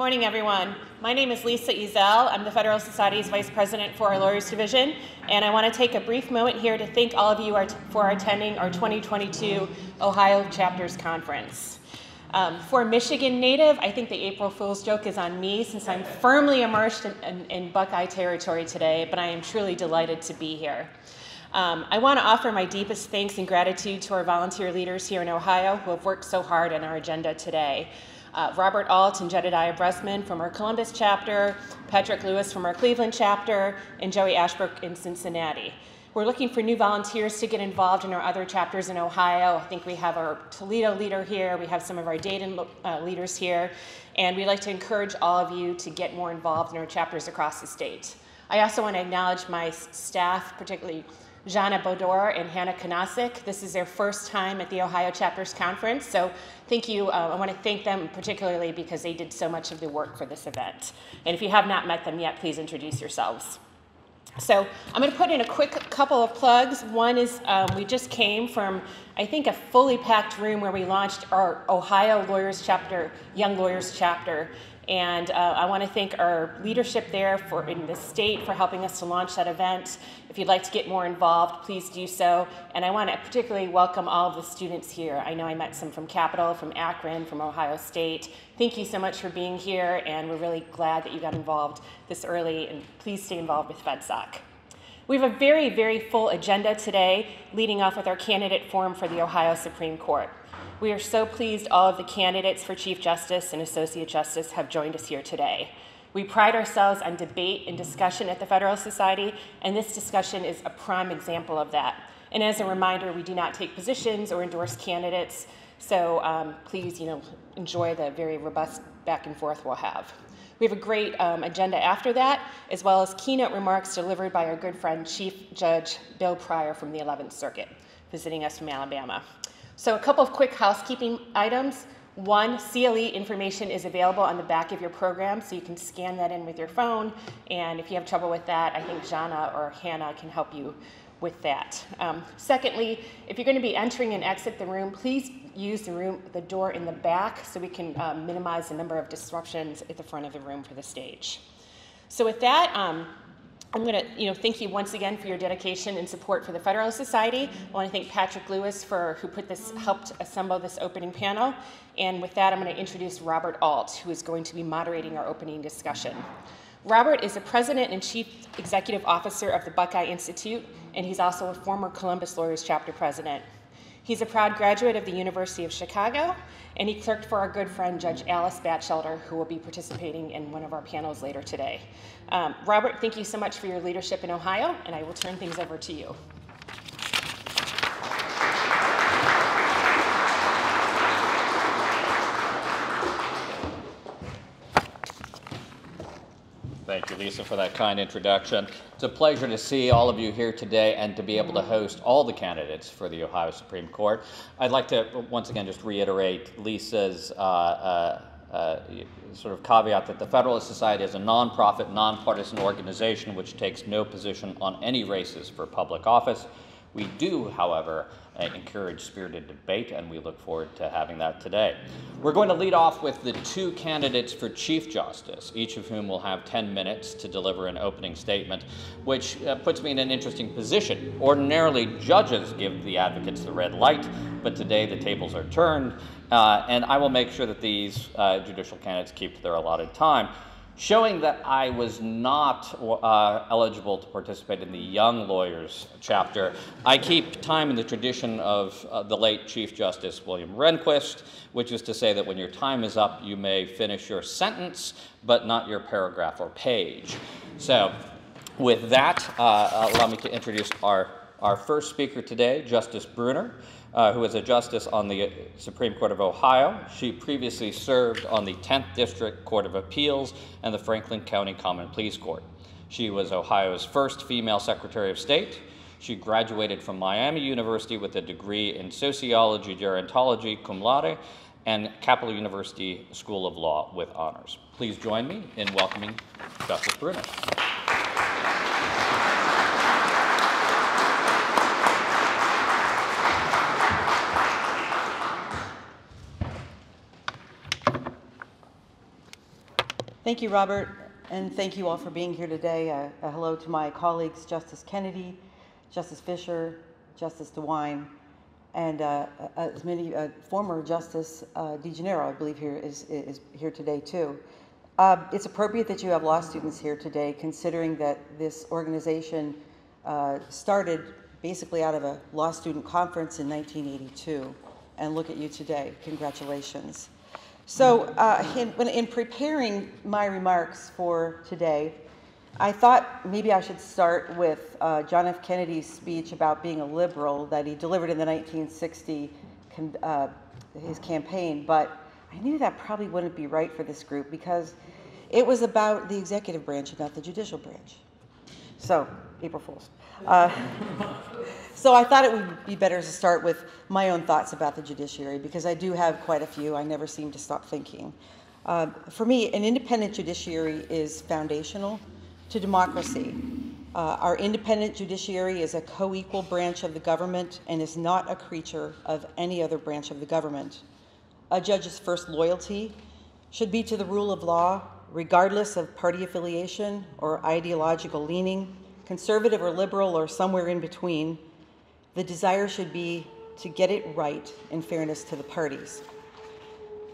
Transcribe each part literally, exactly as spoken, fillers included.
Good morning, everyone. My name is Lisa Ezell. I'm the Federalist Society's Vice President for our Lawyers Division, and I want to take a brief moment here to thank all of you are t for attending our twenty twenty-two Ohio Chapters Conference. Um, for a Michigan native, I think the April Fool's joke is on me since I'm firmly immersed in, in, in Buckeye territory today, but I am truly delighted to be here. Um, I want to offer my deepest thanks and gratitude to our volunteer leaders here in Ohio who have worked so hard on our agenda today. Uh, Robert Alt and Jedediah Bresman from our Columbus chapter, Patrick Lewis from our Cleveland chapter, and Joey Ashbrook in Cincinnati. We're looking for new volunteers to get involved in our other chapters in Ohio. I think we have our Toledo leader here, we have some of our Dayton uh, leaders here, and we'd like to encourage all of you to get more involved in our chapters across the state. I also want to acknowledge my staff, particularly Jana Bodor and Hannah Knossick. This is their first time at the Ohio Chapters Conference, so thank you. Uh, I want to thank them particularly because they did so much of the work for this event. And if you have not met them yet, please introduce yourselves. So I'm going to put in a quick couple of plugs. One is um, we just came from, I think, a fully packed room where we launched our Ohio Lawyers Chapter, Young Lawyers Chapter. And uh, I want to thank our leadership there for in the state for helping us to launch that event. If you'd like to get more involved, please do so. And I want to particularly welcome all of the students here. I know I met some from Capital, from Akron, from Ohio State. Thank you so much for being here, and we're really glad that you got involved this early, and please stay involved with FedSoc. We have a very, very full agenda today, leading off with our candidate forum for the Ohio Supreme Court. We are so pleased all of the candidates for Chief Justice and Associate Justice have joined us here today. We pride ourselves on debate and discussion at the Federalist Society, and this discussion is a prime example of that. And as a reminder, we do not take positions or endorse candidates, so um, please, you know, enjoy the very robust back and forth we'll have. We have a great um, agenda after that, as well as keynote remarks delivered by our good friend Chief Judge Bill Pryor from the eleventh Circuit, visiting us from Alabama. So a couple of quick housekeeping items. One, C L E information is available on the back of your program, so you can scan that in with your phone, and if you have trouble with that, I think Jana or Hannah can help you with that. Um, secondly, if you're going to be entering and exit the room, please use the room, the door in the back, so we can uh, minimize the number of disruptions at the front of the room for the stage. So with that, um, I'm going to, you know, thank you once again for your dedication and support for the Federalist Society. I want to thank Patrick Lewis for who put this, helped assemble this opening panel. And with that, I'm going to introduce Robert Alt, who is going to be moderating our opening discussion. Robert is the President and Chief Executive Officer of the Buckeye Institute, and he's also a former Columbus Lawyers Chapter President. He's a proud graduate of the University of Chicago, and he clerked for our good friend Judge Alice Batchelder, who will be participating in one of our panels later today. Um, Robert, thank you so much for your leadership in Ohio, and I will turn things over to you. Thank you, Lisa, for that kind introduction. It's a pleasure to see all of you here today and to be able to host all the candidates for the Ohio Supreme Court. I'd like to once again just reiterate Lisa's uh, uh, uh, sort of caveat that the Federalist Society is a nonprofit, nonpartisan organization which takes no position on any races for public office. We do, however, encourage spirited debate, and we look forward to having that today. We're going to lead off with the two candidates for Chief Justice, each of whom will have ten minutes to deliver an opening statement, which uh, puts me in an interesting position. Ordinarily, judges give the advocates the red light, but today the tables are turned, uh, and I will make sure that these uh, judicial candidates keep to their allotted time. Showing that I was not uh, eligible to participate in the Young Lawyers chapter, I keep time in the tradition of uh, the late Chief Justice William Rehnquist, which is to say that when your time is up, you may finish your sentence, but not your paragraph or page. So with that, uh, allow me to introduce our, our first speaker today, Justice Brunner, Uh, who is a justice on the Supreme Court of Ohio. She previously served on the Tenth District Court of Appeals and the Franklin County Common Pleas Court. She was Ohio's first female Secretary of State. She graduated from Miami University with a degree in sociology, gerontology, cum laude, and Capital University School of Law with honors. Please join me in welcoming Justice Brunner. Thank you, Robert, and thank you all for being here today. A, a hello to my colleagues, Justice Kennedy, Justice Fischer, Justice DeWine, and uh, as many uh, former Justice uh, DeGennaro, I believe, here is, is here today too. Uh, it's appropriate that you have law students here today, considering that this organization uh, started basically out of a law student conference in nineteen eighty-two. And look at you today. Congratulations. So uh, in, in preparing my remarks for today, I thought maybe I should start with uh, John F. Kennedy's speech about being a liberal that he delivered in the nineteen sixty uh, his campaign, but I knew that probably wouldn't be right for this group because it was about the executive branch and not the judicial branch. So, April Fools. Uh, so I thought it would be better to start with my own thoughts about the judiciary because I do have quite a few. I never seem to stop thinking. Uh, for me, an independent judiciary is foundational to democracy. Uh, our independent judiciary is a co-equal branch of the government and is not a creature of any other branch of the government. A judge's first loyalty should be to the rule of law, regardless of party affiliation or ideological leaning, conservative or liberal or somewhere in between. The desire should be to get it right in fairness to the parties.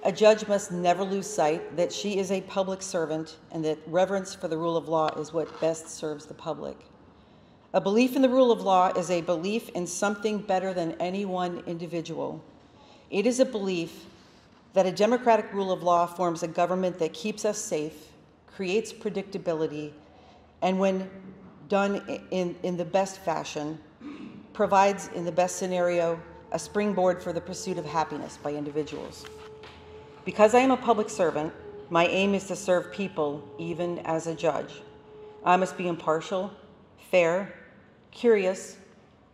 A judge must never lose sight that she is a public servant and that reverence for the rule of law is what best serves the public. A belief in the rule of law is a belief in something better than any one individual. It is a belief that a democratic rule of law forms a government that keeps us safe, creates predictability, and when done in, in the best fashion, provides in the best scenario a springboard for the pursuit of happiness by individuals. Because I am a public servant, my aim is to serve people even as a judge. I must be impartial, fair, curious,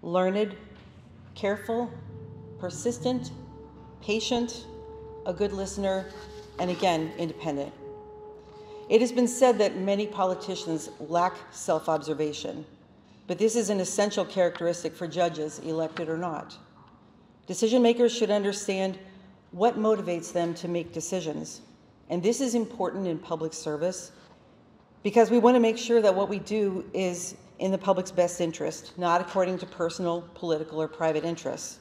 learned, careful, persistent, patient, a good listener, and again, independent. It has been said that many politicians lack self-observation, but this is an essential characteristic for judges, elected or not. Decision makers should understand what motivates them to make decisions, and this is important in public service because we want to make sure that what we do is in the public's best interest, not according to personal, political, or private interests.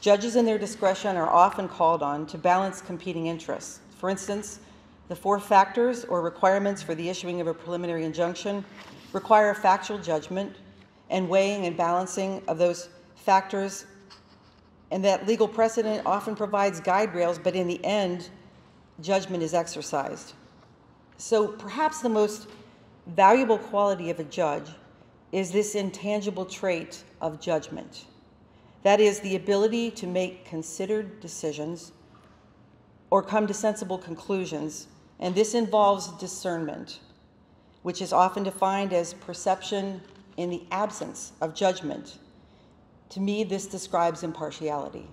Judges in their discretion are often called on to balance competing interests. For instance, the four factors or requirements for the issuing of a preliminary injunction require a factual judgment and weighing and balancing of those factors, and that legal precedent often provides guide rails, but in the end, judgment is exercised. So perhaps the most valuable quality of a judge is this intangible trait of judgment. That is the ability to make considered decisions or come to sensible conclusions, and this involves discernment, which is often defined as perception in the absence of judgment. To me, this describes impartiality.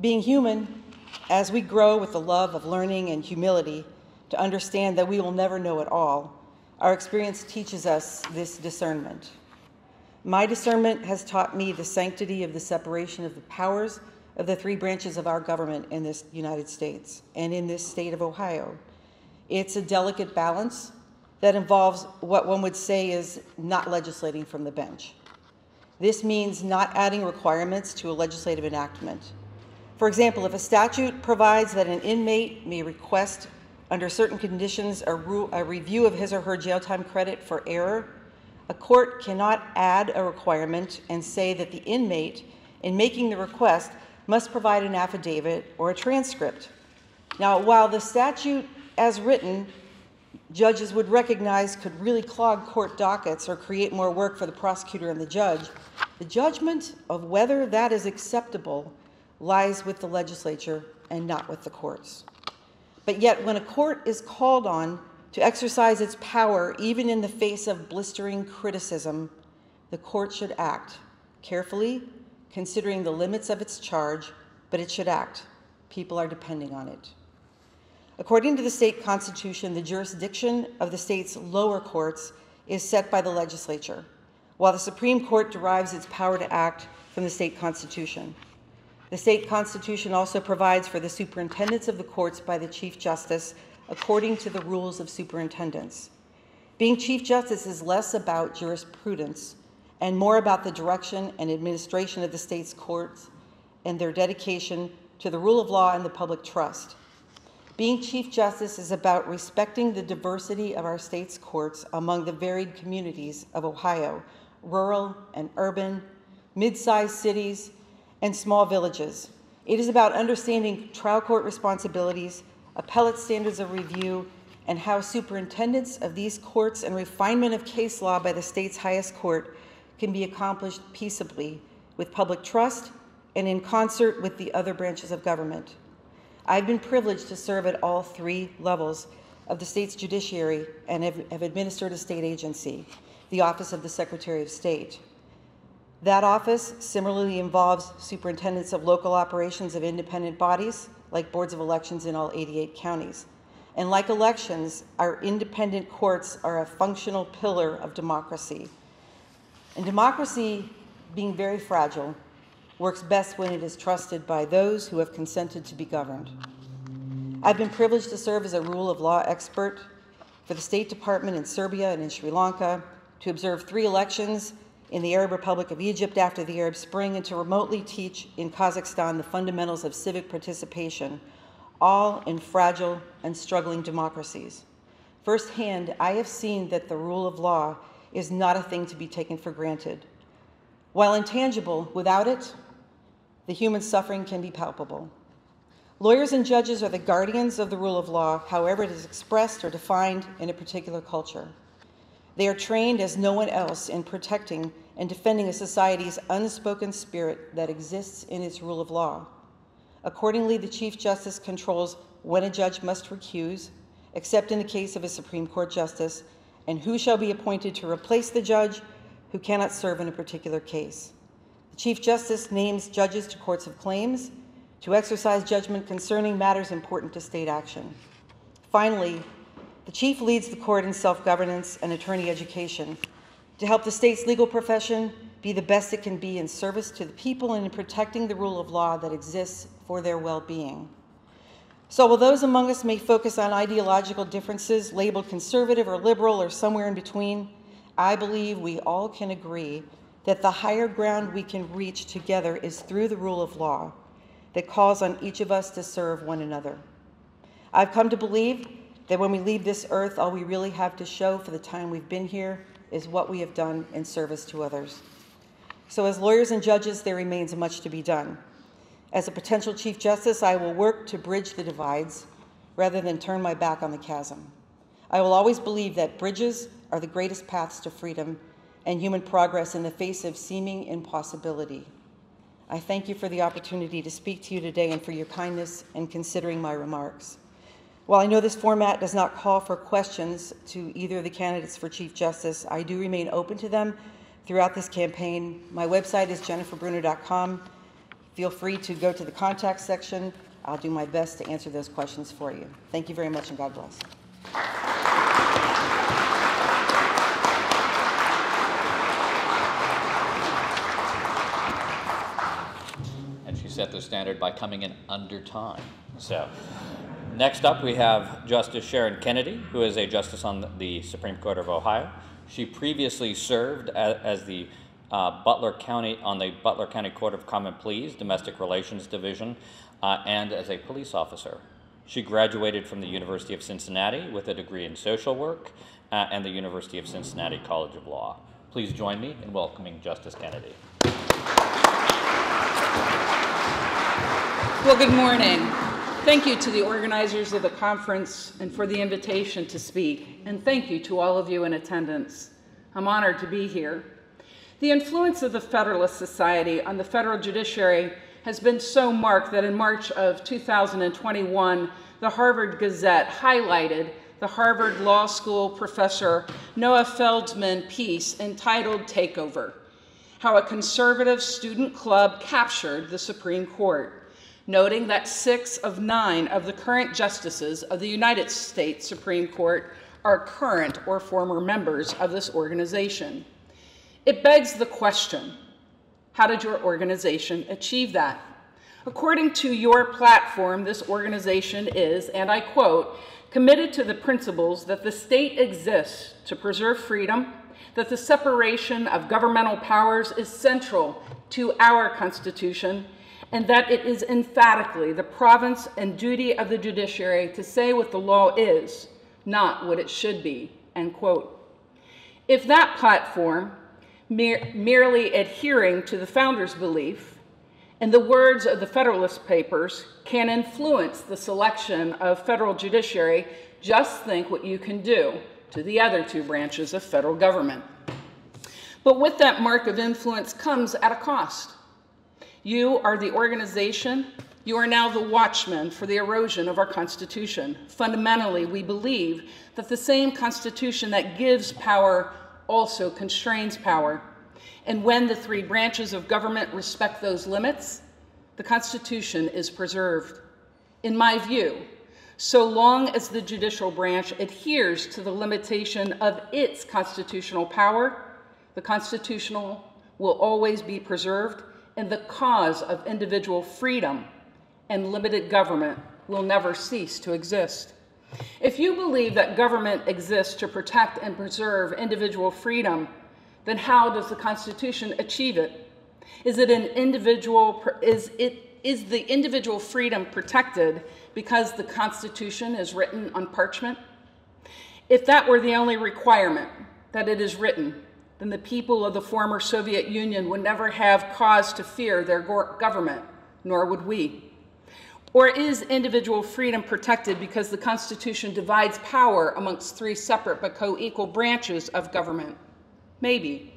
Being human, as we grow with the love of learning and humility to understand that we will never know it all, our experience teaches us this discernment. My discernment has taught me the sanctity of the separation of the powers of the three branches of our government in this United States and in this state of Ohio. It's a delicate balance that involves what one would say is not legislating from the bench. This means not adding requirements to a legislative enactment. For example, if a statute provides that an inmate may request under certain conditions a, a review of his or her jail time credit for error, a court cannot add a requirement and say that the inmate, in making the request, must provide an affidavit or a transcript. Now, while the statute as written, judges would recognize could really clog court dockets or create more work for the prosecutor and the judge, the judgment of whether that is acceptable lies with the legislature and not with the courts. But yet, when a court is called on to exercise its power, even in the face of blistering criticism, the court should act carefully, considering the limits of its charge, but it should act. People are depending on it. According to the state constitution, the jurisdiction of the state's lower courts is set by the legislature, while the Supreme Court derives its power to act from the state constitution. The state constitution also provides for the superintendence of the courts by the Chief Justice according to the rules of superintendents. Being Chief Justice is less about jurisprudence and more about the direction and administration of the state's courts and their dedication to the rule of law and the public trust. Being Chief Justice is about respecting the diversity of our state's courts among the varied communities of Ohio, rural and urban, mid-sized cities, and small villages. It is about understanding trial court responsibilities, appellate standards of review, and how superintendents of these courts and refinement of case law by the state's highest court can be accomplished peaceably with public trust and in concert with the other branches of government. I've been privileged to serve at all three levels of the state's judiciary and have, have administered a state agency, the Office of the Secretary of State. That office similarly involves superintendents of local operations of independent bodies, like boards of elections in all eighty-eight counties. And like elections, our independent courts are a functional pillar of democracy. And democracy, being very fragile, works best when it is trusted by those who have consented to be governed. I've been privileged to serve as a rule of law expert for the State Department in Serbia and in Sri Lanka, to observe three elections in the Arab Republic of Egypt after the Arab Spring, and to remotely teach in Kazakhstan the fundamentals of civic participation, all in fragile and struggling democracies. Firsthand, I have seen that the rule of law is not a thing to be taken for granted. While intangible, without it, the human suffering can be palpable. Lawyers and judges are the guardians of the rule of law, however it is expressed or defined in a particular culture. They are trained as no one else in protecting and defending a society's unspoken spirit that exists in its rule of law. Accordingly, the Chief Justice controls when a judge must recuse, except in the case of a Supreme Court justice, and who shall be appointed to replace the judge who cannot serve in a particular case. The Chief Justice names judges to courts of claims to exercise judgment concerning matters important to state action. Finally, the Chief leads the court in self-governance and attorney education to help the state's legal profession be the best it can be in service to the people and in protecting the rule of law that exists for their well-being. So while those among us may focus on ideological differences labeled conservative or liberal or somewhere in between, I believe we all can agree that the higher ground we can reach together is through the rule of law that calls on each of us to serve one another. I've come to believe that when we leave this earth, all we really have to show for the time we've been here is what we have done in service to others. So as lawyers and judges, there remains much to be done. As a potential Chief Justice, I will work to bridge the divides rather than turn my back on the chasm. I will always believe that bridges are the greatest paths to freedom and human progress in the face of seeming impossibility. I thank you for the opportunity to speak to you today and for your kindness in considering my remarks. While I know this format does not call for questions to either of the candidates for Chief Justice, I do remain open to them throughout this campaign. My website is jennifer brunner dot com. Feel free to go to the contact section. I'll do my best to answer those questions for you. Thank you very much, and God bless. And she set the standard by coming in under time. So. Next up, we have Justice Sharon Kennedy, who is a justice on the Supreme Court of Ohio. She previously served as, as the uh, Butler County, on the Butler County Court of Common Pleas, Domestic Relations Division, uh, and as a police officer. She graduated from the University of Cincinnati with a degree in social work uh, and the University of Cincinnati College of Law. Please join me in welcoming Justice Kennedy. Well, good morning. Thank you to the organizers of the conference and for the invitation to speak, and thank you to all of you in attendance. I'm honored to be here. The influence of the Federalist Society on the federal judiciary has been so marked that in March of two thousand twenty-one, the Harvard Gazette highlighted the Harvard Law School professor Noah Feldman piece entitled "Takeover: How a Conservative Student Club Captured the Supreme Court," noting that six of nine of the current justices of the United States Supreme Court are current or former members of this organization. It begs the question, how did your organization achieve that? According to your platform, this organization is, and I quote, committed to the principles that the state exists to preserve freedom, that the separation of governmental powers is central to our Constitution, and that it is emphatically the province and duty of the judiciary to say what the law is, not what it should be, end quote. If that platform, mere, merely adhering to the founder's belief, and the words of the Federalist Papers can influence the selection of federal judiciary, just think what you can do to the other two branches of federal government. But with that mark of influence comes at a cost. You are the organization. You are now the watchman for the erosion of our Constitution. Fundamentally, we believe that the same Constitution that gives power also constrains power. And when the three branches of government respect those limits, the Constitution is preserved. In my view, so long as the judicial branch adheres to the limitation of its constitutional power, the Constitution will always be preserved, and the cause of individual freedom and limited government will never cease to exist. If you believe that government exists to protect and preserve individual freedom, then how does the Constitution achieve it? Is it an individual, is it, is the individual freedom protected because the Constitution is written on parchment? If that were the only requirement, that it is written, then the people of the former Soviet Union would never have cause to fear their government, nor would we. Or is individual freedom protected because the Constitution divides power amongst three separate but co-equal branches of government? Maybe.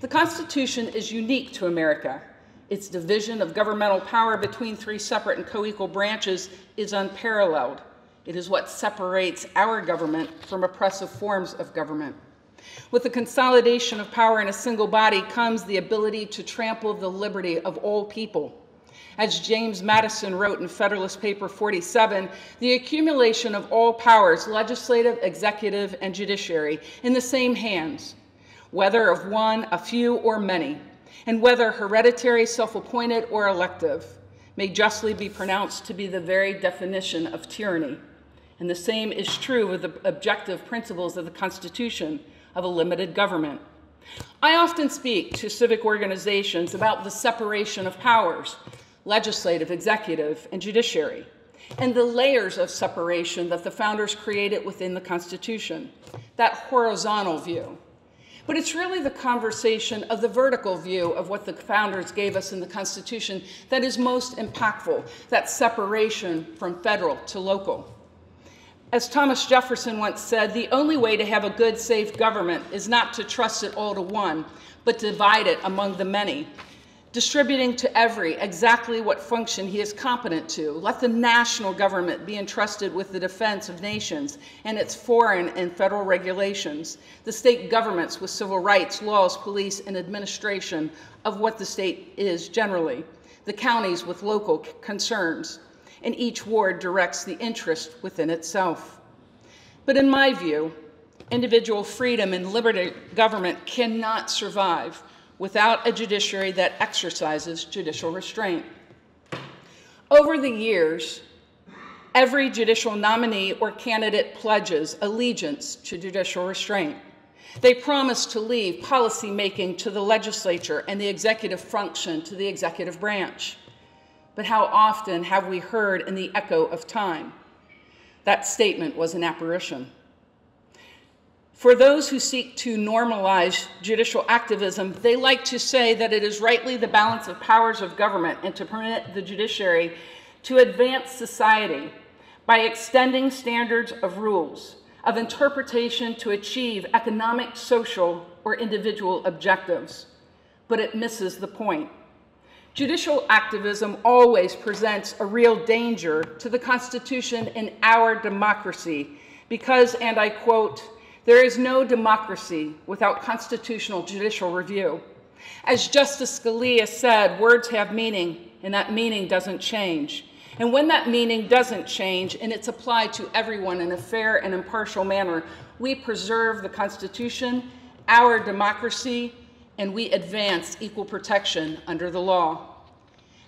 The Constitution is unique to America. Its division of governmental power between three separate and co-equal branches is unparalleled. It is what separates our government from oppressive forms of government. With the consolidation of power in a single body comes the ability to trample the liberty of all people. As James Madison wrote in Federalist Paper forty-seven, the accumulation of all powers, legislative, executive, and judiciary, in the same hands, whether of one, a few, or many, and whether hereditary, self-appointed, or elective, may justly be pronounced to be the very definition of tyranny. And the same is true of the objective principles of the Constitution of a limited government. I often speak to civic organizations about the separation of powers, legislative, executive, and judiciary, and the layers of separation that the founders created within the Constitution, that horizontal view. But it's really the conversation of the vertical view of what the founders gave us in the Constitution that is most impactful, that separation from federal to local. As Thomas Jefferson once said, the only way to have a good, safe government is not to trust it all to one, but divide it among the many, distributing to every exactly what function he is competent to. Let the national government be entrusted with the defense of nations and its foreign and federal regulations, the state governments with civil rights, laws, police, and administration of what the state is generally, the counties with local concerns, and each ward directs the interest within itself. But in my view, individual freedom and liberty government cannot survive without a judiciary that exercises judicial restraint. Over the years, every judicial nominee or candidate pledges allegiance to judicial restraint. They promise to leave policymaking to the legislature and the executive function to the executive branch. But how often have we heard in the echo of time that statement was an apparition? For those who seek to normalize judicial activism, they like to say that it is rightly the balance of powers of government and to permit the judiciary to advance society by extending standards of rules, of interpretation to achieve economic, social, or individual objectives. But it misses the point. Judicial activism always presents a real danger to the Constitution and our democracy because, and I quote, there is no democracy without constitutional judicial review. As Justice Scalia said, words have meaning, and that meaning doesn't change. And when that meaning doesn't change, and it's applied to everyone in a fair and impartial manner, we preserve the Constitution, our democracy, and we advance equal protection under the law.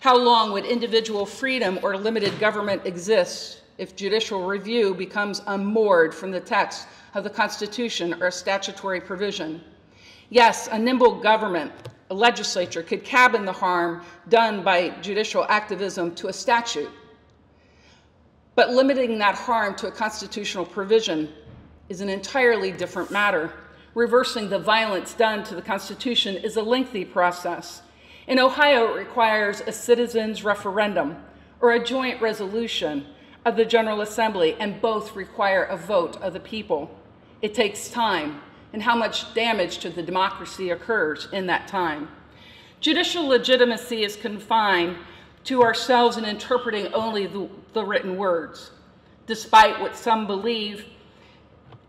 How long would individual freedom or limited government exist if judicial review becomes unmoored from the text of the Constitution or a statutory provision? Yes, a nimble government, a legislature, could cabin the harm done by judicial activism to a statute. But limiting that harm to a constitutional provision is an entirely different matter. Reversing the violence done to the Constitution is a lengthy process. In Ohio, it requires a citizens' referendum or a joint resolution of the General Assembly, and both require a vote of the people. It takes time, and how much damage to the democracy occurs in that time. Judicial legitimacy is confined to ourselves in interpreting only the, the written words. Despite what some believe,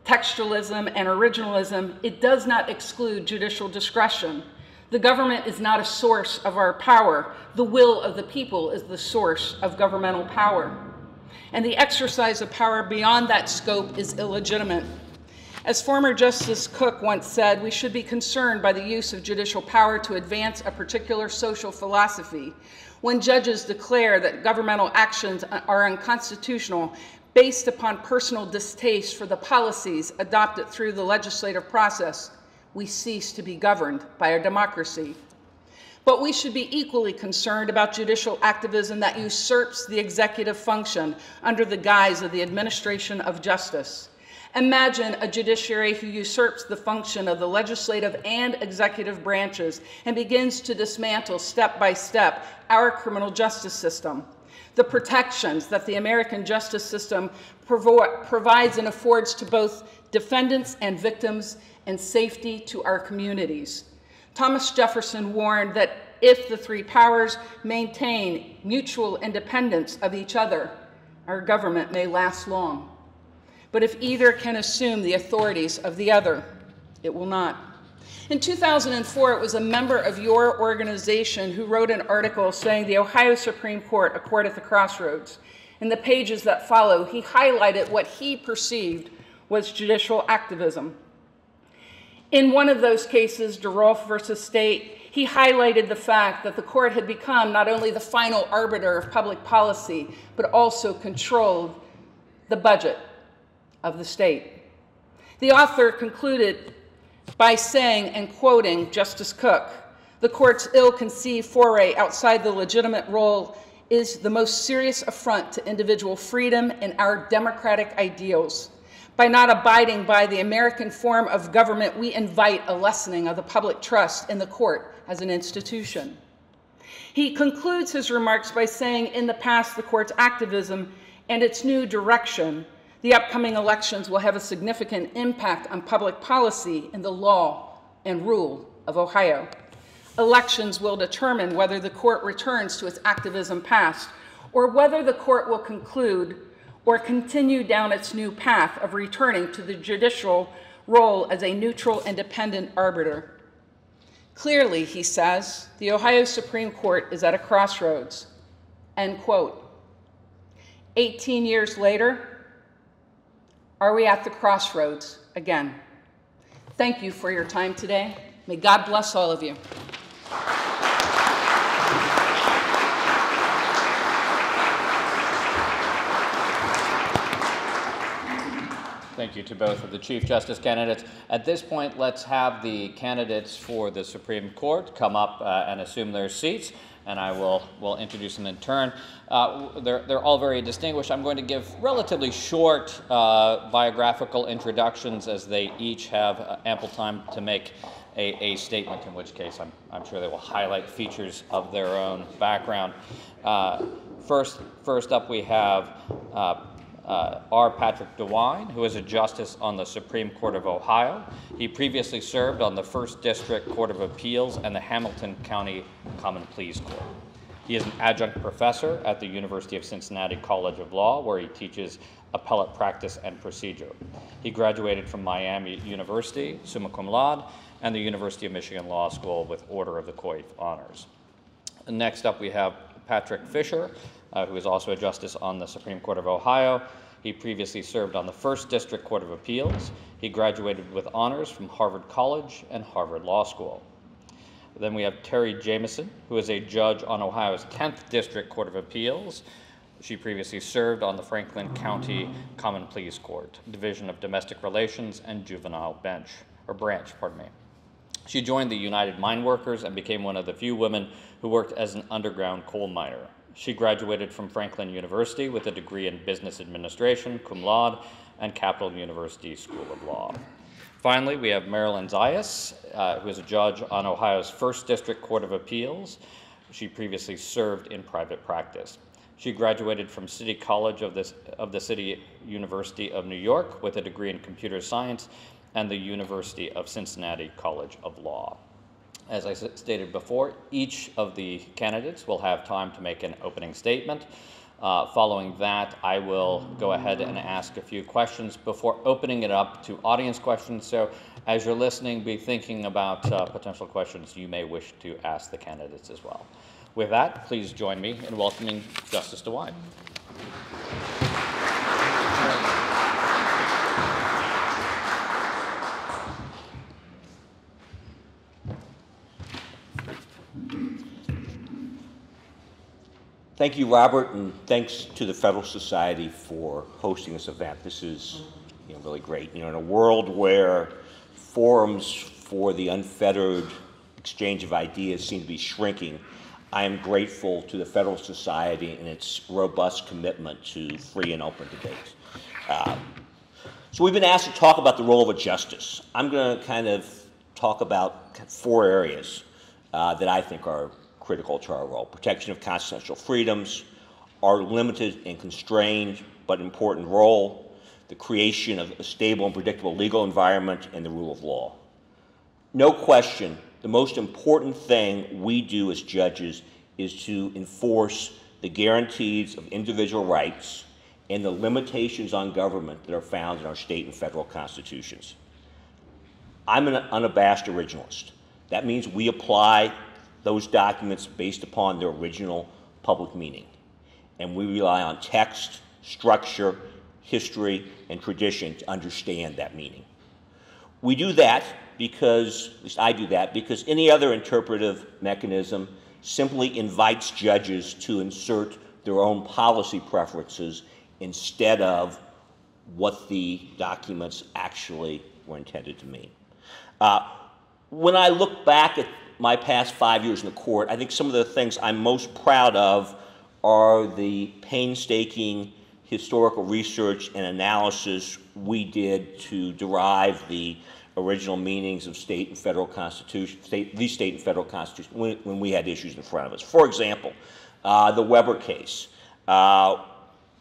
textualism and originalism, it does not exclude judicial discretion. The government is not a source of our power. The will of the people is the source of governmental power. And the exercise of power beyond that scope is illegitimate. As former Justice Cook once said, we should be concerned by the use of judicial power to advance a particular social philosophy. When judges declare that governmental actions are unconstitutional based upon personal distaste for the policies adopted through the legislative process, we cease to be governed by our democracy. But we should be equally concerned about judicial activism that usurps the executive function under the guise of the administration of justice. Imagine a judiciary who usurps the function of the legislative and executive branches and begins to dismantle step by step our criminal justice system. The protections that the American justice system provo- provides and affords to both defendants and victims, and safety to our communities. Thomas Jefferson warned that if the three powers maintain mutual independence of each other, our government may last long. But if either can assume the authorities of the other, it will not. In two thousand four, it was a member of your organization who wrote an article saying the Ohio Supreme Court, a court at the crossroads. In the pages that follow, he highlighted what he perceived was judicial activism. In one of those cases, DeRolf versus State, he highlighted the fact that the court had become not only the final arbiter of public policy, but also controlled the budget of the state. The author concluded by saying and quoting Justice Cook, "The court's ill-conceived foray outside the legitimate role is the most serious affront to individual freedom and our democratic ideals. By not abiding by the American form of government, we invite a lessening of the public trust in the court as an institution." He concludes his remarks by saying, in the past, the court's activism and its new direction, the upcoming elections will have a significant impact on public policy in the law and rule of Ohio. Elections will determine whether the court returns to its activism past, or whether the court will conclude or continue down its new path of returning to the judicial role as a neutral, independent arbiter. Clearly, he says, the Ohio Supreme Court is at a crossroads, end quote. eighteen years later, are we at the crossroads again? Thank you for your time today. May God bless all of you. Thank you to both of the Chief Justice candidates. At this point, let's have the candidates for the Supreme Court come up uh, and assume their seats, and I will, will introduce them in turn. Uh, they're, they're all very distinguished. I'm going to give relatively short uh, biographical introductions, as they each have uh, ample time to make a, a statement, in which case I'm, I'm sure they will highlight features of their own background. Uh, first, first up, we have uh, Uh, R. Patrick DeWine, who is a justice on the Supreme Court of Ohio. He previously served on the First District Court of Appeals and the Hamilton County Common Pleas Court. He is an adjunct professor at the University of Cincinnati College of Law, where he teaches appellate practice and procedure. He graduated from Miami University, summa cum laude, and the University of Michigan Law School with Order of the Coif honors. And next up, we have Patrick Fischer, Uh, who is also a justice on the Supreme Court of Ohio. He previously served on the First District Court of Appeals. He graduated with honors from Harvard College and Harvard Law School. Then we have Terri Jamison, who is a judge on Ohio's Tenth District Court of Appeals. She previously served on the Franklin County Common Pleas Court, Division of Domestic Relations and Juvenile Bench, or Branch, pardon me. She joined the United Mine Workers and became one of the few women who worked as an underground coal miner. She graduated from Franklin University with a degree in Business Administration, cum laude, and Capital University School of Law. Finally, we have Marilyn Zayas, uh, who is a judge on Ohio's First District Court of Appeals. She previously served in private practice. She graduated from City College of, this, of the City University of New York with a degree in Computer Science and the University of Cincinnati College of Law. As I stated before, each of the candidates will have time to make an opening statement. Uh, following that, I will go ahead and ask a few questions before opening it up to audience questions. So as you're listening, be thinking about uh, potential questions you may wish to ask the candidates as well. With that, please join me in welcoming Justice DeWine. Thank you, Robert, and thanks to the Federalist Society for hosting this event. This is you know, really great. You know, in a world where forums for the unfettered exchange of ideas seem to be shrinking, I am grateful to the Federalist Society and its robust commitment to free and open debate. Uh, so we've been asked to talk about the role of a justice. I'm going to kind of talk about four areas uh, that I think are critical to our role: protection of constitutional freedoms, our limited and constrained but important role, the creation of a stable and predictable legal environment, and the rule of law. No question, the most important thing we do as judges is to enforce the guarantees of individual rights and the limitations on government that are found in our state and federal constitutions. I'm an unabashed originalist. That means we apply those documents based upon their original public meaning. And we rely on text, structure, history, and tradition to understand that meaning. We do that because, at least I do that, because any other interpretive mechanism simply invites judges to insert their own policy preferences instead of what the documents actually were intended to mean. Uh, when I look back at my past five years in the court, I think some of the things I'm most proud of are the painstaking historical research and analysis we did to derive the original meanings of state and federal constitution, state, the state and federal constitution, when, when we had issues in front of us. For example, uh, the Weber case. Uh,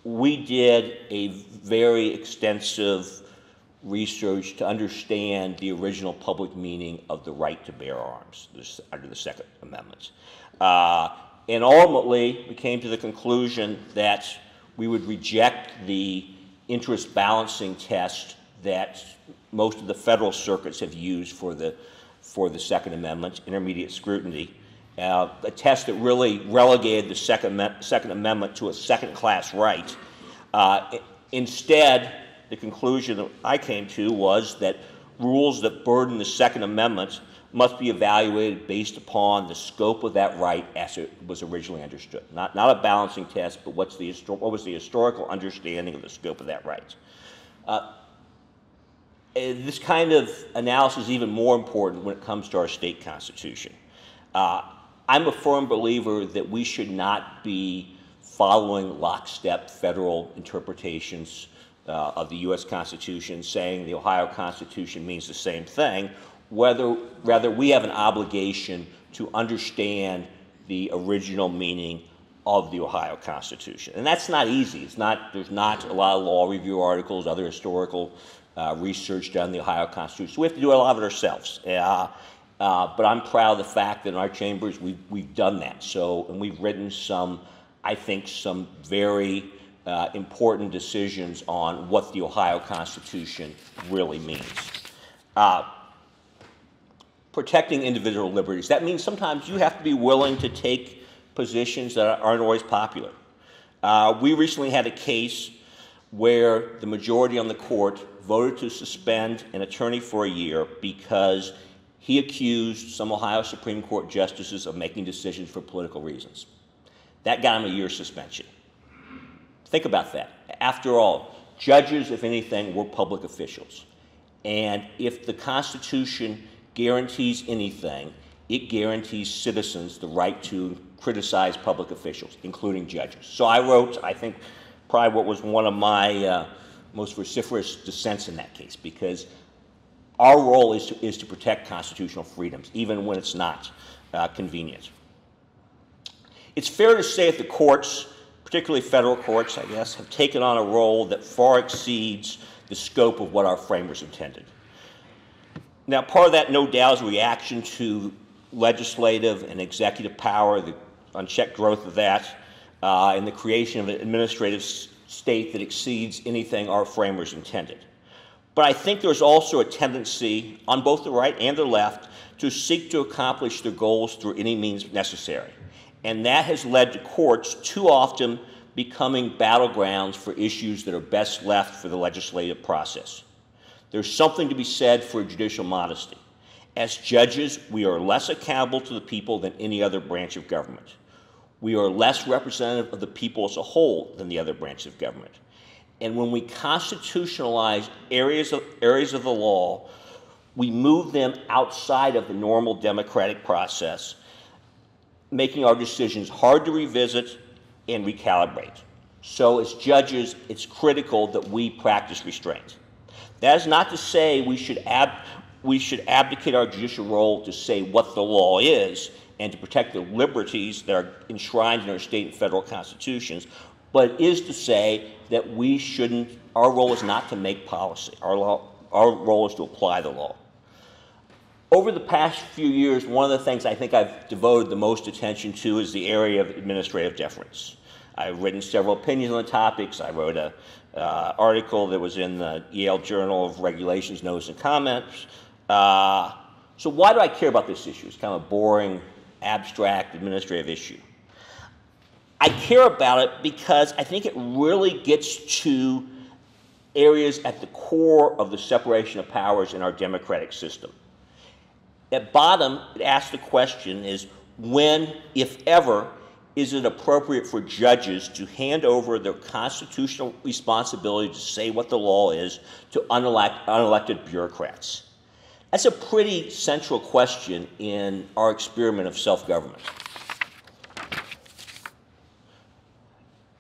we did a very extensive research to understand the original public meaning of the right to bear arms this, under the Second Amendment. Uh, and ultimately, we came to the conclusion that we would reject the interest balancing test that most of the federal circuits have used for the, for the Second Amendment, intermediate scrutiny, uh, a test that really relegated the Second, Second Amendment to a second-class right. Uh, instead, the conclusion that I came to was that rules that burden the Second Amendment must be evaluated based upon the scope of that right as it was originally understood. Not, not a balancing test, but what's the, what was the historical understanding of the scope of that right? Uh, this kind of analysis is even more important when it comes to our state constitution. Uh, I'm a firm believer that we should not be following lockstep federal interpretations Uh, of the U S Constitution, saying the Ohio Constitution means the same thing. Whether, rather, we have an obligation to understand the original meaning of the Ohio Constitution. And that's not easy. It's not, there's not a lot of law review articles, other historical uh, research done in the Ohio Constitution. So we have to do a lot of it ourselves. Uh, uh, but I'm proud of the fact that in our chambers we've, we've done that. So, and we've written some, I think, some very Uh, important decisions on what the Ohio Constitution really means. Uh, protecting individual liberties. That means sometimes you have to be willing to take positions that aren't always popular. Uh, we recently had a case where the majority on the court voted to suspend an attorney for a year because he accused some Ohio Supreme Court justices of making decisions for political reasons. That got him a year's suspension. Think about that. After all, judges, if anything, were public officials. And if the Constitution guarantees anything, it guarantees citizens the right to criticize public officials, including judges. So I wrote, I think, probably what was one of my uh, most vociferous dissents in that case, because our role is to, is to protect constitutional freedoms, even when it's not uh, convenient. It's fair to say that the courts, particularly federal courts, I guess, have taken on a role that far exceeds the scope of what our framers intended. Now, part of that, no doubt, is a reaction to legislative and executive power, the unchecked growth of that, uh, and the creation of an administrative state that exceeds anything our framers intended. But I think there's also a tendency on both the right and the left to seek to accomplish their goals through any means necessary. And that has led to courts too often becoming battlegrounds for issues that are best left for the legislative process. There's something to be said for judicial modesty. As judges, we are less accountable to the people than any other branch of government. We are less representative of the people as a whole than the other branches of government. And when we constitutionalize areas of, areas of the law, we move them outside of the normal democratic process, making our decisions hard to revisit and recalibrate. So as judges, it's critical that we practice restraint. That is not to say we should ab we should abdicate our judicial role to say what the law is and to protect the liberties that are enshrined in our state and federal constitutions, but it is to say that we shouldn't, our role is not to make policy. Our, law, our role is to apply the law. Over the past few years, one of the things I think I've devoted the most attention to is the area of administrative deference. I've written several opinions on the topics. I wrote an uh, article that was in the Yale Journal of Regulations, Notice and Comments. Uh, so why do I care about this issue? It's kind of a boring, abstract administrative issue. I care about it because I think it really gets to areas at the core of the separation of powers in our democratic system. At bottom, it asks the question is, when, if ever, is it appropriate for judges to hand over their constitutional responsibility to say what the law is to unelect, unelected bureaucrats? That's a pretty central question in our experiment of self-government.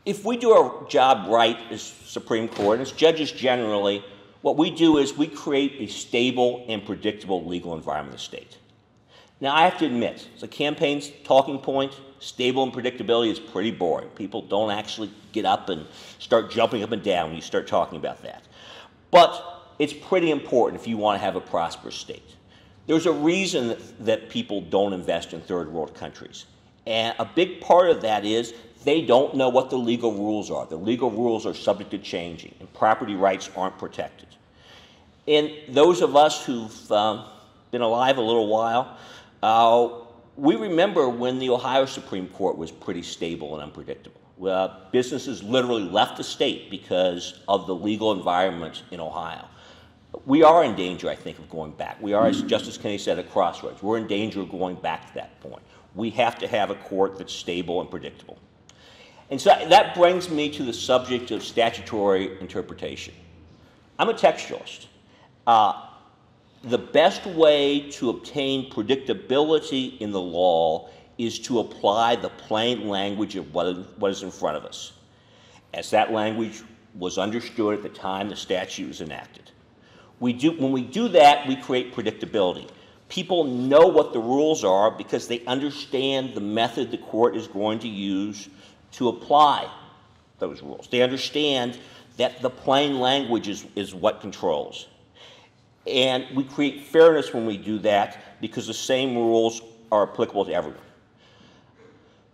If we do our job right as Supreme Court, and as judges generally, what we do is we create a stable and predictable legal environment of the state. Now, I have to admit, the campaign's talking point, stable and predictability, is pretty boring. People don't actually get up and start jumping up and down when you start talking about that. But it's pretty important if you want to have a prosperous state. There's a reason that, that people don't invest in third world countries. And a big part of that is they don't know what the legal rules are. The legal rules are subject to changing, and property rights aren't protected. And those of us who've um, been alive a little while, uh, we remember when the Ohio Supreme Court was pretty stable and unpredictable. Uh, businesses literally left the state because of the legal environment in Ohio. We are in danger, I think, of going back. We are, as Justice Kennedy said, at crossroads. We're in danger of going back to that point. We have to have a court that's stable and predictable. And so that brings me to the subject of statutory interpretation. I'm a textualist. Uh, the best way to obtain predictability in the law is to apply the plain language of what, what is in front of us, as that language was understood at the time the statute was enacted. We do, when we do that, we create predictability. People know what the rules are because they understand the method the court is going to use to apply those rules. They understand that the plain language is, is what controls. And we create fairness when we do that because the same rules are applicable to everyone.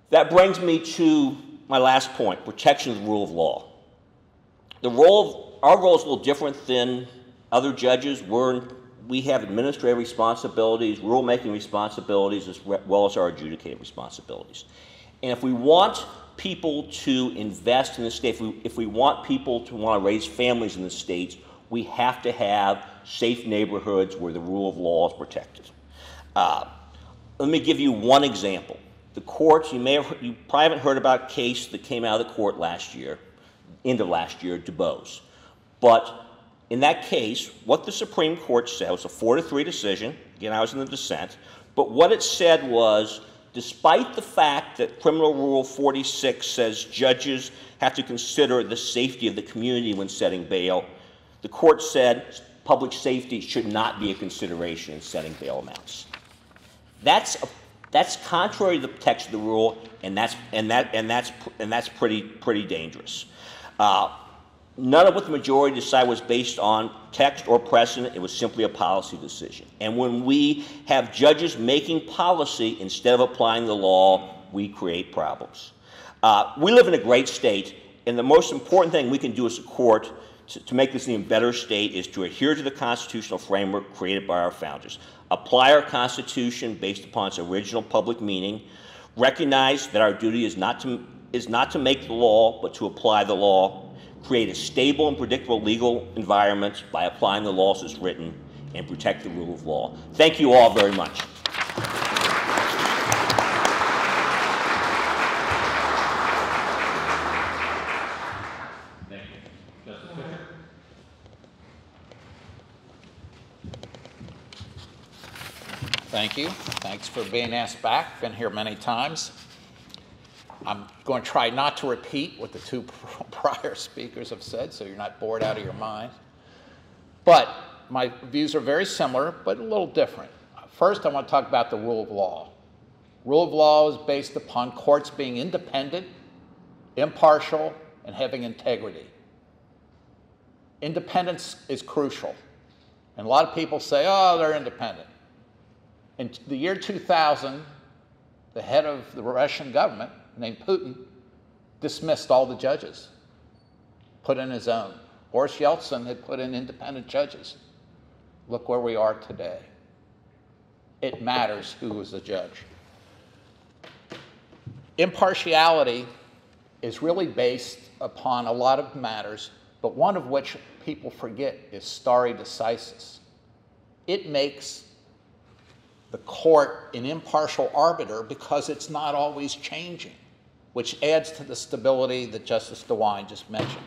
That brings me to my last point, protection of the rule of law. The role of, our role is a little different than other judges. We're, we have administrative responsibilities, rulemaking responsibilities, as well as our adjudicative responsibilities. And if we want people to invest in the state, if we, if we want people to want to raise families in the states, we have to have safe neighborhoods where the rule of law is protected. Uh, let me give you one example. The courts, you may have, you probably haven't heard about a case that came out of the court last year, end of last year, DuBose. But in that case, what the Supreme Court said was a four to three decision. Again, I was in the dissent. But what it said was, despite the fact that Criminal Rule forty-six says judges have to consider the safety of the community when setting bail, the court said public safety should not be a consideration in setting bail amounts. That's a, that's contrary to the text of the rule, and that's and that and that's and that's pretty pretty dangerous. Uh, None of what the majority decided was based on text or precedent. It was simply a policy decision. And when we have judges making policy instead of applying the law, we create problems. Uh, we live in a great state, and the most important thing we can do as a court to, to make this an even better state is to adhere to the constitutional framework created by our founders. Apply our Constitution based upon its original public meaning. Recognize that our duty is not to, is not to make the law, but to apply the law. Create a stable and predictable legal environment by applying the laws as written, and protect the rule of law. Thank you all very much. Thank you. Justice Fischer? Thank you. Thanks for being asked back. Been here many times. I'm going to try not to repeat what the two prior speakers have said, so you're not bored out of your mind. But my views are very similar, but a little different. First, I want to talk about the rule of law. Rule of law is based upon courts being independent, impartial, and having integrity. Independence is crucial. And a lot of people say, oh, they're independent. In the year two thousand, the head of the Russian government, named Putin, dismissed all the judges, put in his own. Boris Yeltsin had put in independent judges. Look where we are today. It matters who is the judge. Impartiality is really based upon a lot of matters, but one of which people forget is stare decisis. It makes the court an impartial arbiter because it's not always changing, which adds to the stability that Justice DeWine just mentioned.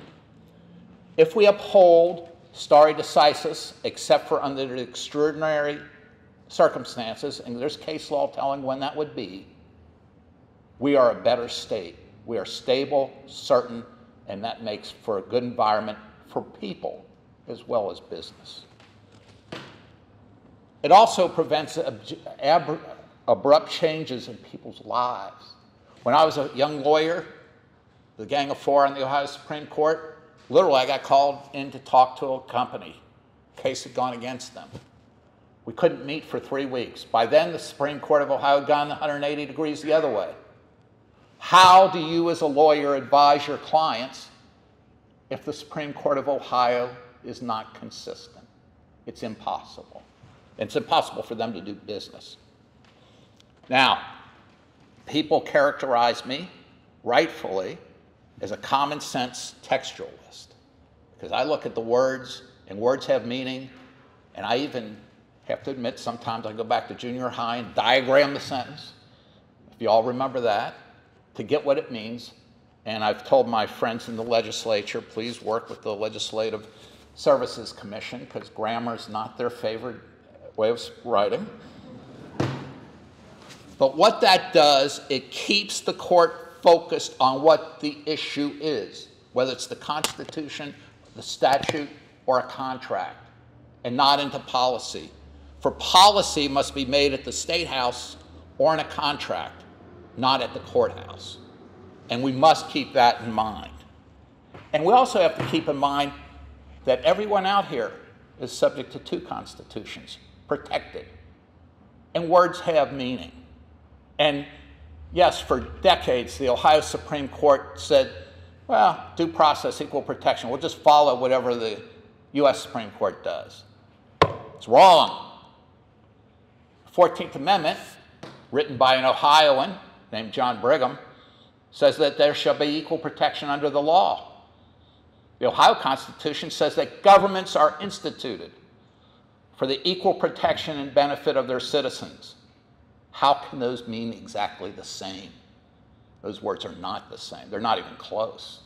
If we uphold stare decisis, except for under extraordinary circumstances, and there's case law telling when that would be, we are a better state. We are stable, certain, and that makes for a good environment for people as well as business. It also prevents ab abrupt changes in people's lives. When I was a young lawyer, the Gang of Four on the Ohio Supreme Court, literally I got called in to talk to a company. The case had gone against them. We couldn't meet for three weeks. By then, the Supreme Court of Ohio had gone one hundred eighty degrees the other way. How do you as a lawyer advise your clients if the Supreme Court of Ohio is not consistent? It's impossible. It's impossible for them to do business. Now, people characterize me, rightfully, as a common sense textualist, because I look at the words, and words have meaning, and I even have to admit sometimes I go back to junior high and diagram the sentence, if you all remember that, to get what it means. And I've told my friends in the legislature, please work with the Legislative Services Commission, because grammar is not their favorite way of writing. But what that does, it keeps the court focused on what the issue is, whether it's the Constitution, the statute, or a contract, and not into policy. For policy must be made at the State House or in a contract, not at the courthouse. And we must keep that in mind. And we also have to keep in mind that everyone out here is subject to two constitutions, protected. And words have meaning. And yes, for decades, the Ohio Supreme Court said, well, due process, equal protection. We'll just follow whatever the U S Supreme Court does. It's wrong. The fourteenth amendment, written by an Ohioan named John Brigham, says that there shall be equal protection under the law. The Ohio Constitution says that governments are instituted for the equal protection and benefit of their citizens. How can those mean exactly the same? Those words are not the same. They're not even close.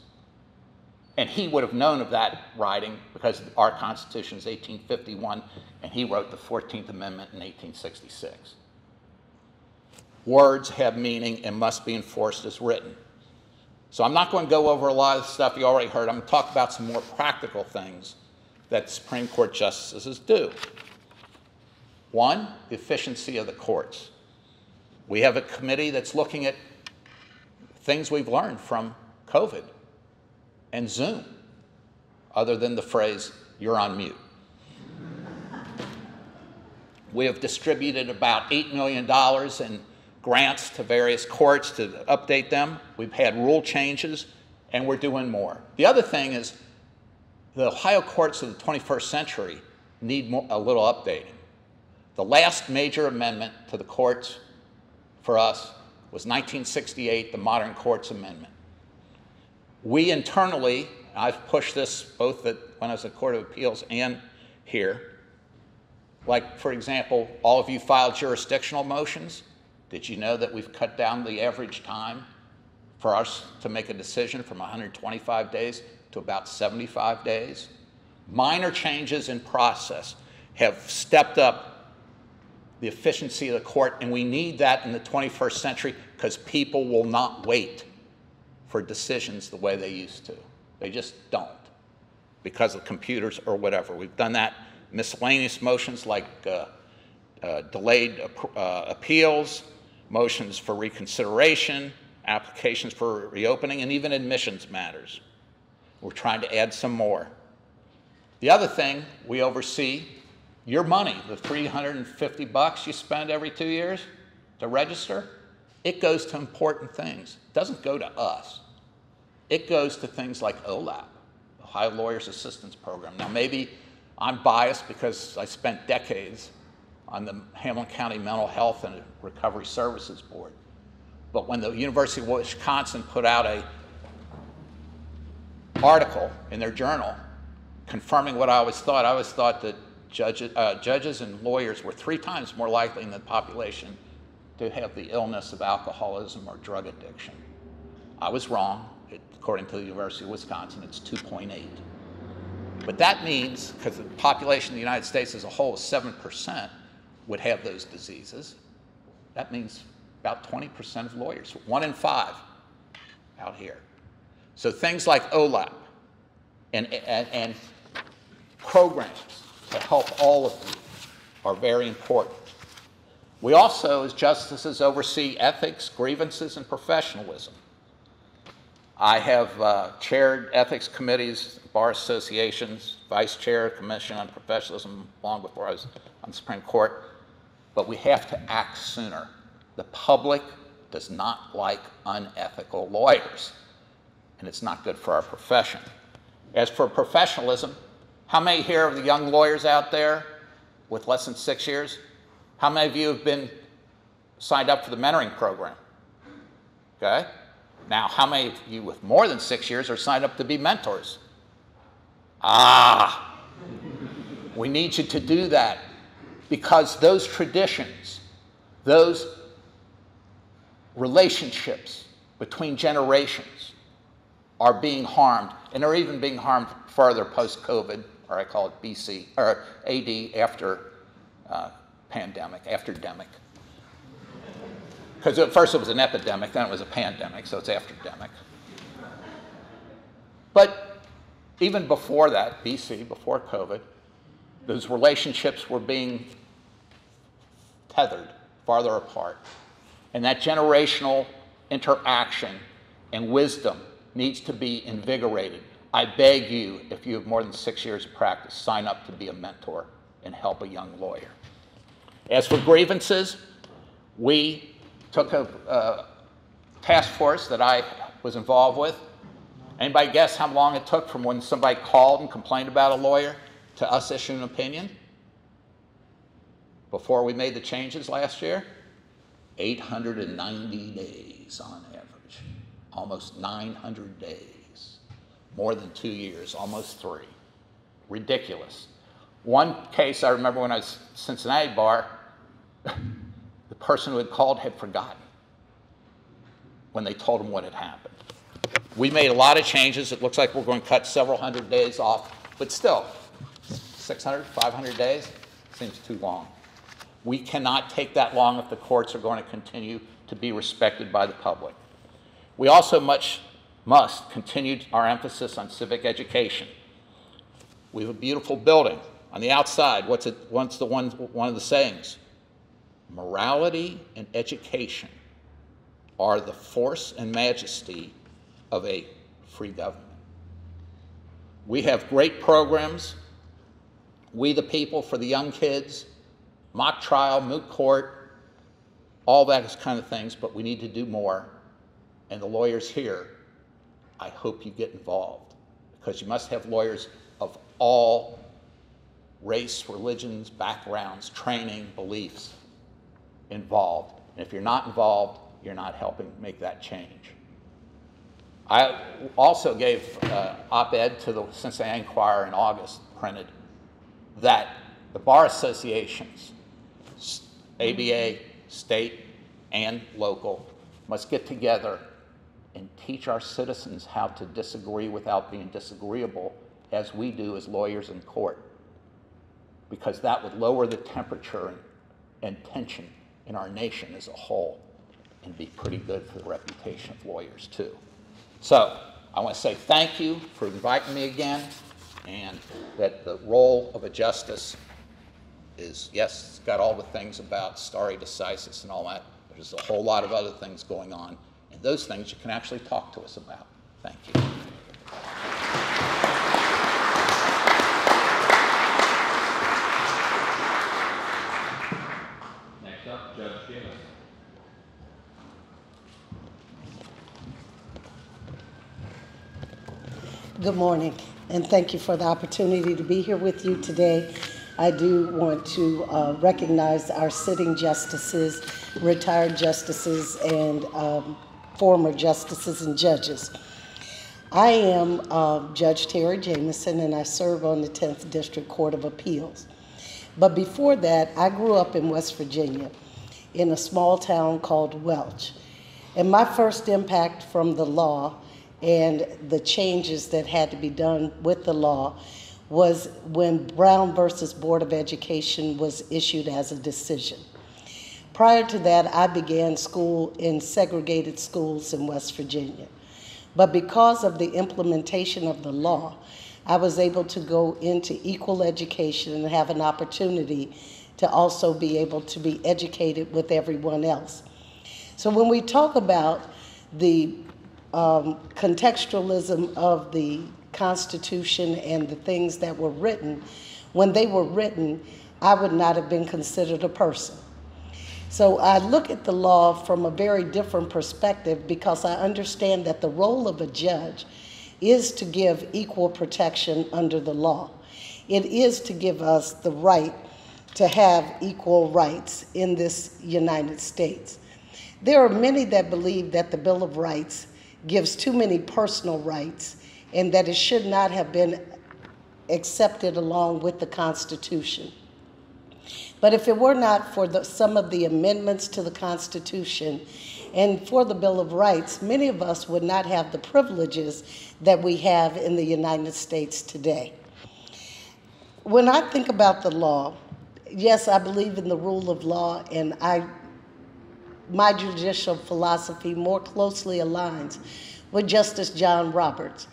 And he would have known of that writing because our Constitution is eighteen fifty-one, and he wrote the fourteenth Amendment in eighteen sixty-six. Words have meaning and must be enforced as written. So I'm not going to go over a lot of stuff you already heard. I'm going to talk about some more practical things that Supreme Court justices do. One, the efficiency of the courts. We have a committee that's looking at things we've learned from COVID and Zoom, other than the phrase, "you're on mute." We have distributed about eight million dollars in grants to various courts to update them. We've had rule changes, and we're doing more. The other thing is the Ohio courts of the twenty-first century need more, a little updating. The last major amendment to the courts for us was nineteen sixty-eight, the Modern Courts Amendment. We internally, I've pushed this both at, when I was at the Court of Appeals and here, like, for example, all of you filed jurisdictional motions. Did you know that we've cut down the average time for us to make a decision from one hundred twenty-five days to about seventy-five days? Minor changes in process have stepped up the efficiency of the court, and we need that in the twenty-first century because people will not wait for decisions the way they used to. They just don't because of computers or whatever. We've done that. Miscellaneous motions like uh, uh, delayed ap uh, appeals, motions for reconsideration, applications for reopening, and even admissions matters. We're trying to add some more. The other thing we oversee, your money, the three hundred fifty bucks you spend every two years to register, it goes to important things. It doesn't go to us. It goes to things like O L A P, Ohio Lawyers Assistance Program. Now maybe I'm biased because I spent decades on the Hamilton County Mental Health and Recovery Services Board. But when the University of Wisconsin put out a article in their journal confirming what I always thought, I always thought that judges, uh, judges and lawyers were three times more likely in the population to have the illness of alcoholism or drug addiction. I was wrong. It, according to the University of Wisconsin, it's two point eight. But that means, because the population of the United States as a whole is seven percent would have those diseases, that means about twenty percent of lawyers, one in five out here. So things like O L A P and, and, and programs to help all of you are very important. We also, as justices, oversee ethics, grievances, and professionalism. I have uh, chaired ethics committees, bar associations, vice chair, commission on professionalism long before I was on the Supreme Court. But we have to act sooner. The public does not like unethical lawyers, and it's not good for our profession. As for professionalism, how many here of the young lawyers out there with less than six years? How many of you have been signed up for the mentoring program? Okay. Now, how many of you with more than six years are signed up to be mentors? Ah, we need you to do that because those traditions, those relationships between generations are being harmed, and they're even being harmed further post-COVID, or I call it B C, or A D, after uh, pandemic, after-demic. Because at first it was an epidemic, then it was a pandemic, so it's after-demic. But even before that, B C, before COVID, those relationships were being tethered farther apart. And that generational interaction and wisdom needs to be invigorated. I beg you, if you have more than six years of practice, sign up to be a mentor and help a young lawyer. As for grievances, we took a uh, task force that I was involved with. Anybody guess how long it took from when somebody called and complained about a lawyer to us issuing an opinion? Before we made the changes last year? eight hundred ninety days on average. Almost nine hundred days. More than two years, almost three. Ridiculous. One case I remember when I was at Cincinnati Bar, the person who had called had forgotten when they told him what had happened. We made a lot of changes. It looks like we're going to cut several hundred days off, but still, six hundred, five hundred days seems too long. We cannot take that long if the courts are going to continue to be respected by the public. We also much must continue our emphasis on civic education. We have a beautiful building. On the outside, what's, it, what's the one, one of the sayings? Morality and education are the force and majesty of a free government. We have great programs, We the People for the young kids, mock trial, moot court, all that kind of things, but we need to do more. And the lawyers here, I hope you get involved, because you must have lawyers of all race, religions, backgrounds, training, beliefs involved. And if you're not involved, you're not helping make that change. I also gave uh, op-ed to the Cincinnati Enquirer in August, printed, that the bar associations, A B A, state, and local, must get together and teach our citizens how to disagree without being disagreeable, as we do as lawyers in court, because that would lower the temperature and tension in our nation as a whole, and be pretty good for the reputation of lawyers too. So I want to say thank you for inviting me again, and that the role of a justice is, yes, it's got all the things about stare decisis and all that, but there's a whole lot of other things going on, and those things you can actually talk to us about. Thank you. Good morning, and thank you for the opportunity to be here with you today. I do want to uh, recognize our sitting justices, retired justices, and um, former justices and judges. I am uh, Judge Terri Jamison, and I serve on the Tenth District Court of Appeals. But before that, I grew up in West Virginia in a small town called Welch. And my first impact from the law and the changes that had to be done with the law was when Brown versus Board of Education was issued as a decision. Prior to that, I began school in segregated schools in West Virginia. But because of the implementation of the law, I was able to go into equal education and have an opportunity to also be able to be educated with everyone else. So when we talk about the Um, contextualism of the Constitution and the things that were written, when they were written, I would not have been considered a person. So I look at the law from a very different perspective, because I understand that the role of a judge is to give equal protection under the law. It is to give us the right to have equal rights in this United States. There are many that believe that the Bill of Rights gives too many personal rights, and that it should not have been accepted along with the Constitution. But if it were not for the, some of the amendments to the Constitution and for the Bill of Rights, many of us would not have the privileges that we have in the United States today. When I think about the law, yes, I believe in the rule of law, and I my judicial philosophy more closely aligns with Justice John Roberts.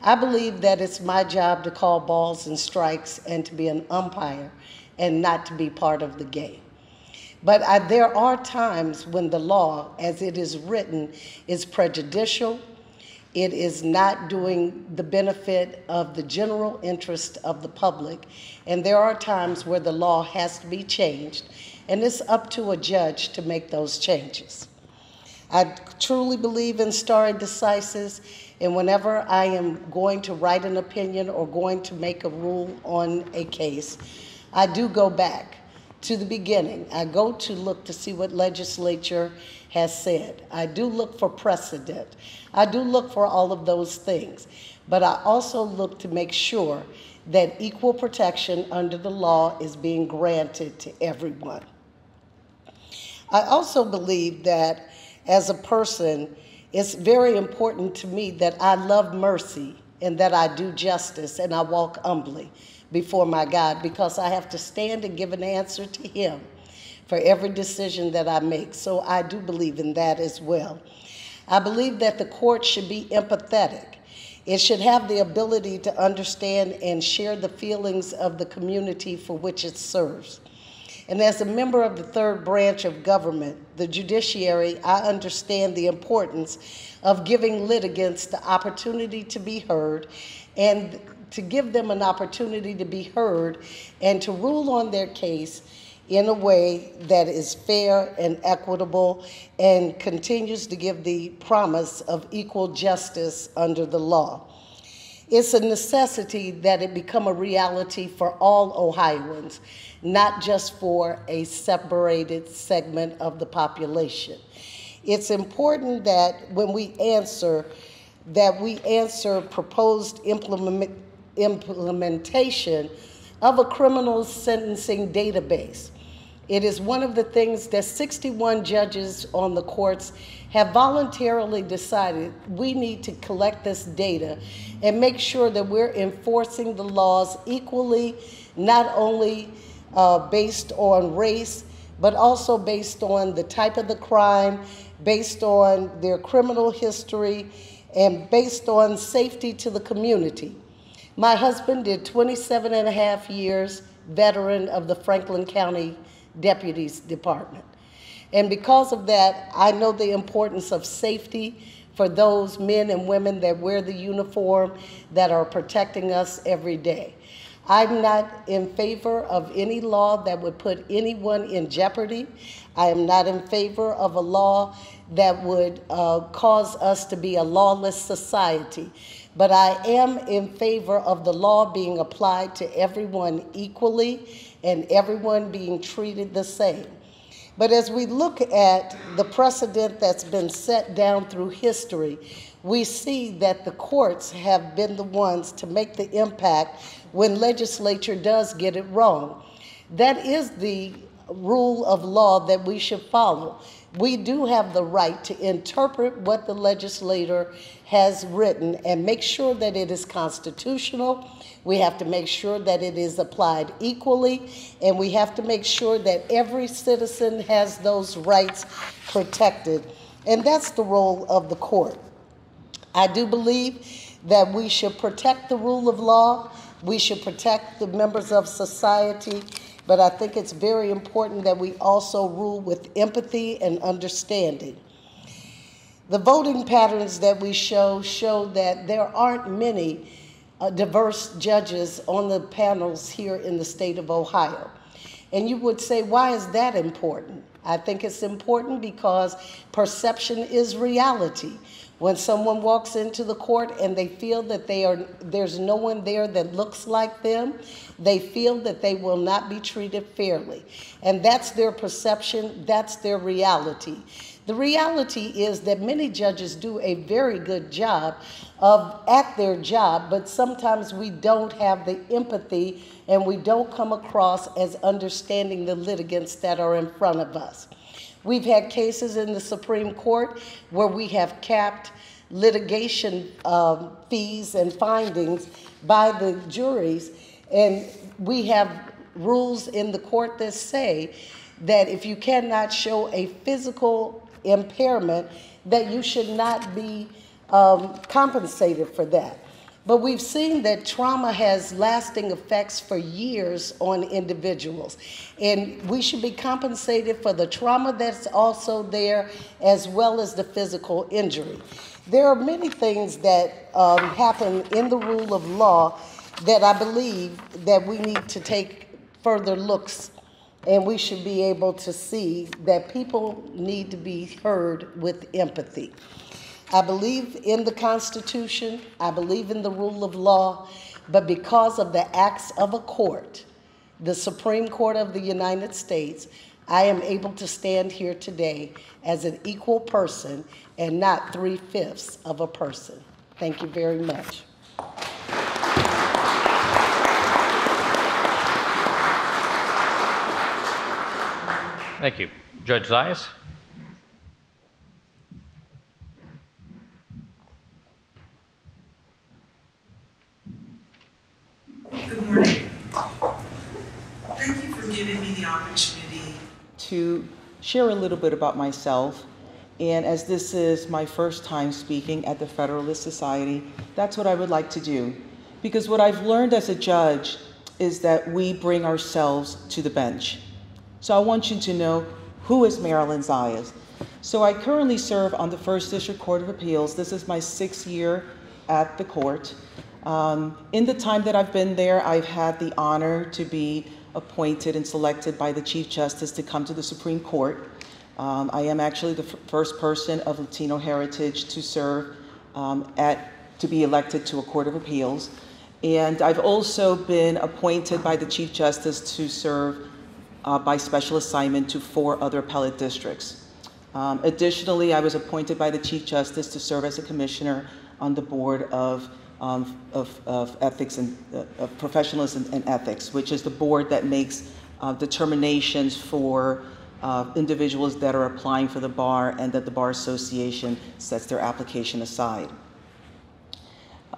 I believe that it's my job to call balls and strikes and to be an umpire and not to be part of the game. But I, there are times when the law, as it is written, is prejudicial. It is not doing the benefit of the general interest of the public. And there are times where the law has to be changed, and it's up to a judge to make those changes. I truly believe in stare decisis, and whenever I am going to write an opinion or going to make a rule on a case, I do go back to the beginning. I go to look to see what legislature has said. I do look for precedent. I do look for all of those things. but I also look to make sure that equal protection under the law is being granted to everyone. I also believe that as a person, it's very important to me that I love mercy and that I do justice and I walk humbly before my God, because I have to stand and give an answer to him for every decision that I make. So I do believe in that as well. I believe that the court should be empathetic. It should have the ability to understand and share the feelings of the community for which it serves. And as a member of the third branch of government, the judiciary, I understand the importance of giving litigants the opportunity to be heard and to give them an opportunity to be heard and to rule on their case in a way that is fair and equitable and continues to give the promise of equal justice under the law. It's a necessity that it become a reality for all Ohioans, not just for a separated segment of the population. It's important that when we answer, that we answer proposed implement, implementation of a criminal sentencing database. It is one of the things that sixty-one judges on the courts have voluntarily decided we need to collect this data and make sure that we're enforcing the laws equally, not only uh, based on race, but also based on the type of the crime, based on their criminal history, and based on safety to the community. My husband did twenty-seven and a half years, veteran of the Franklin County Deputies Department. And because of that, I know the importance of safety for those men and women that wear the uniform that are protecting us every day. I'm not in favor of any law that would put anyone in jeopardy. I am not in favor of a law that would uh, cause us to be a lawless society. But I am in favor of the law being applied to everyone equally and everyone being treated the same. But as we look at the precedent that's been set down through history, we see that the courts have been the ones to make the impact when legislature does get it wrong. That is the rule of law that we should follow. We do have the right to interpret what the legislator has written and make sure that it is constitutional. We have to make sure that it is applied equally, and we have to make sure that every citizen has those rights protected. And that's the role of the court. I do believe that we should protect the rule of law. We should protect the members of society. But I think it's very important that we also rule with empathy and understanding. The voting patterns that we show show that there aren't many uh, diverse judges on the panels here in the state of Ohio. And you would say, why is that important? I think it's important because perception is reality. When someone walks into the court and they feel that they are, there's no one there that looks like them, they feel that they will not be treated fairly. And that's their perception, that's their reality. The reality is that many judges do a very good job of at their job, but sometimes we don't have the empathy and we don't come across as understanding the litigants that are in front of us. We've had cases in the Supreme Court where we have capped litigation uh, fees and findings by the juries, and we have rules in the court that say that if you cannot show a physical impairment, that you should not be um, compensated for that. But we've seen that trauma has lasting effects for years on individuals. And we should be compensated for the trauma that's also there, as well as the physical injury. There are many things that um, happen in the rule of law that I believe that we need to take further looks, and we should be able to see that people need to be heard with empathy. I believe in the Constitution, I believe in the rule of law, but because of the acts of a court, the Supreme Court of the United States, I am able to stand here today as an equal person and not three-fifths of a person. Thank you very much. Thank you. Judge Zayas? Good morning. Thank you for giving me the opportunity to share a little bit about myself. And as this is my first time speaking at the Federalist Society, that's what I would like to do. Because what I've learned as a judge is that we bring ourselves to the bench. So I want you to know, who is Marilyn Zayas? So I currently serve on the First District Court of Appeals. This is my sixth year at the court. Um, in the time that I've been there, I've had the honor to be appointed and selected by the Chief Justice to come to the Supreme Court. Um, I am actually the f first person of Latino heritage to serve um, at, to be elected to a Court of Appeals. And I've also been appointed by the Chief Justice to serve uh, by special assignment to four other appellate districts. Um, additionally, I was appointed by the Chief Justice to serve as a commissioner on the Board of Um, of, of ethics and uh, of professionalism and ethics, which is the board that makes uh, determinations for uh, individuals that are applying for the bar, and that the Bar Association sets their application aside.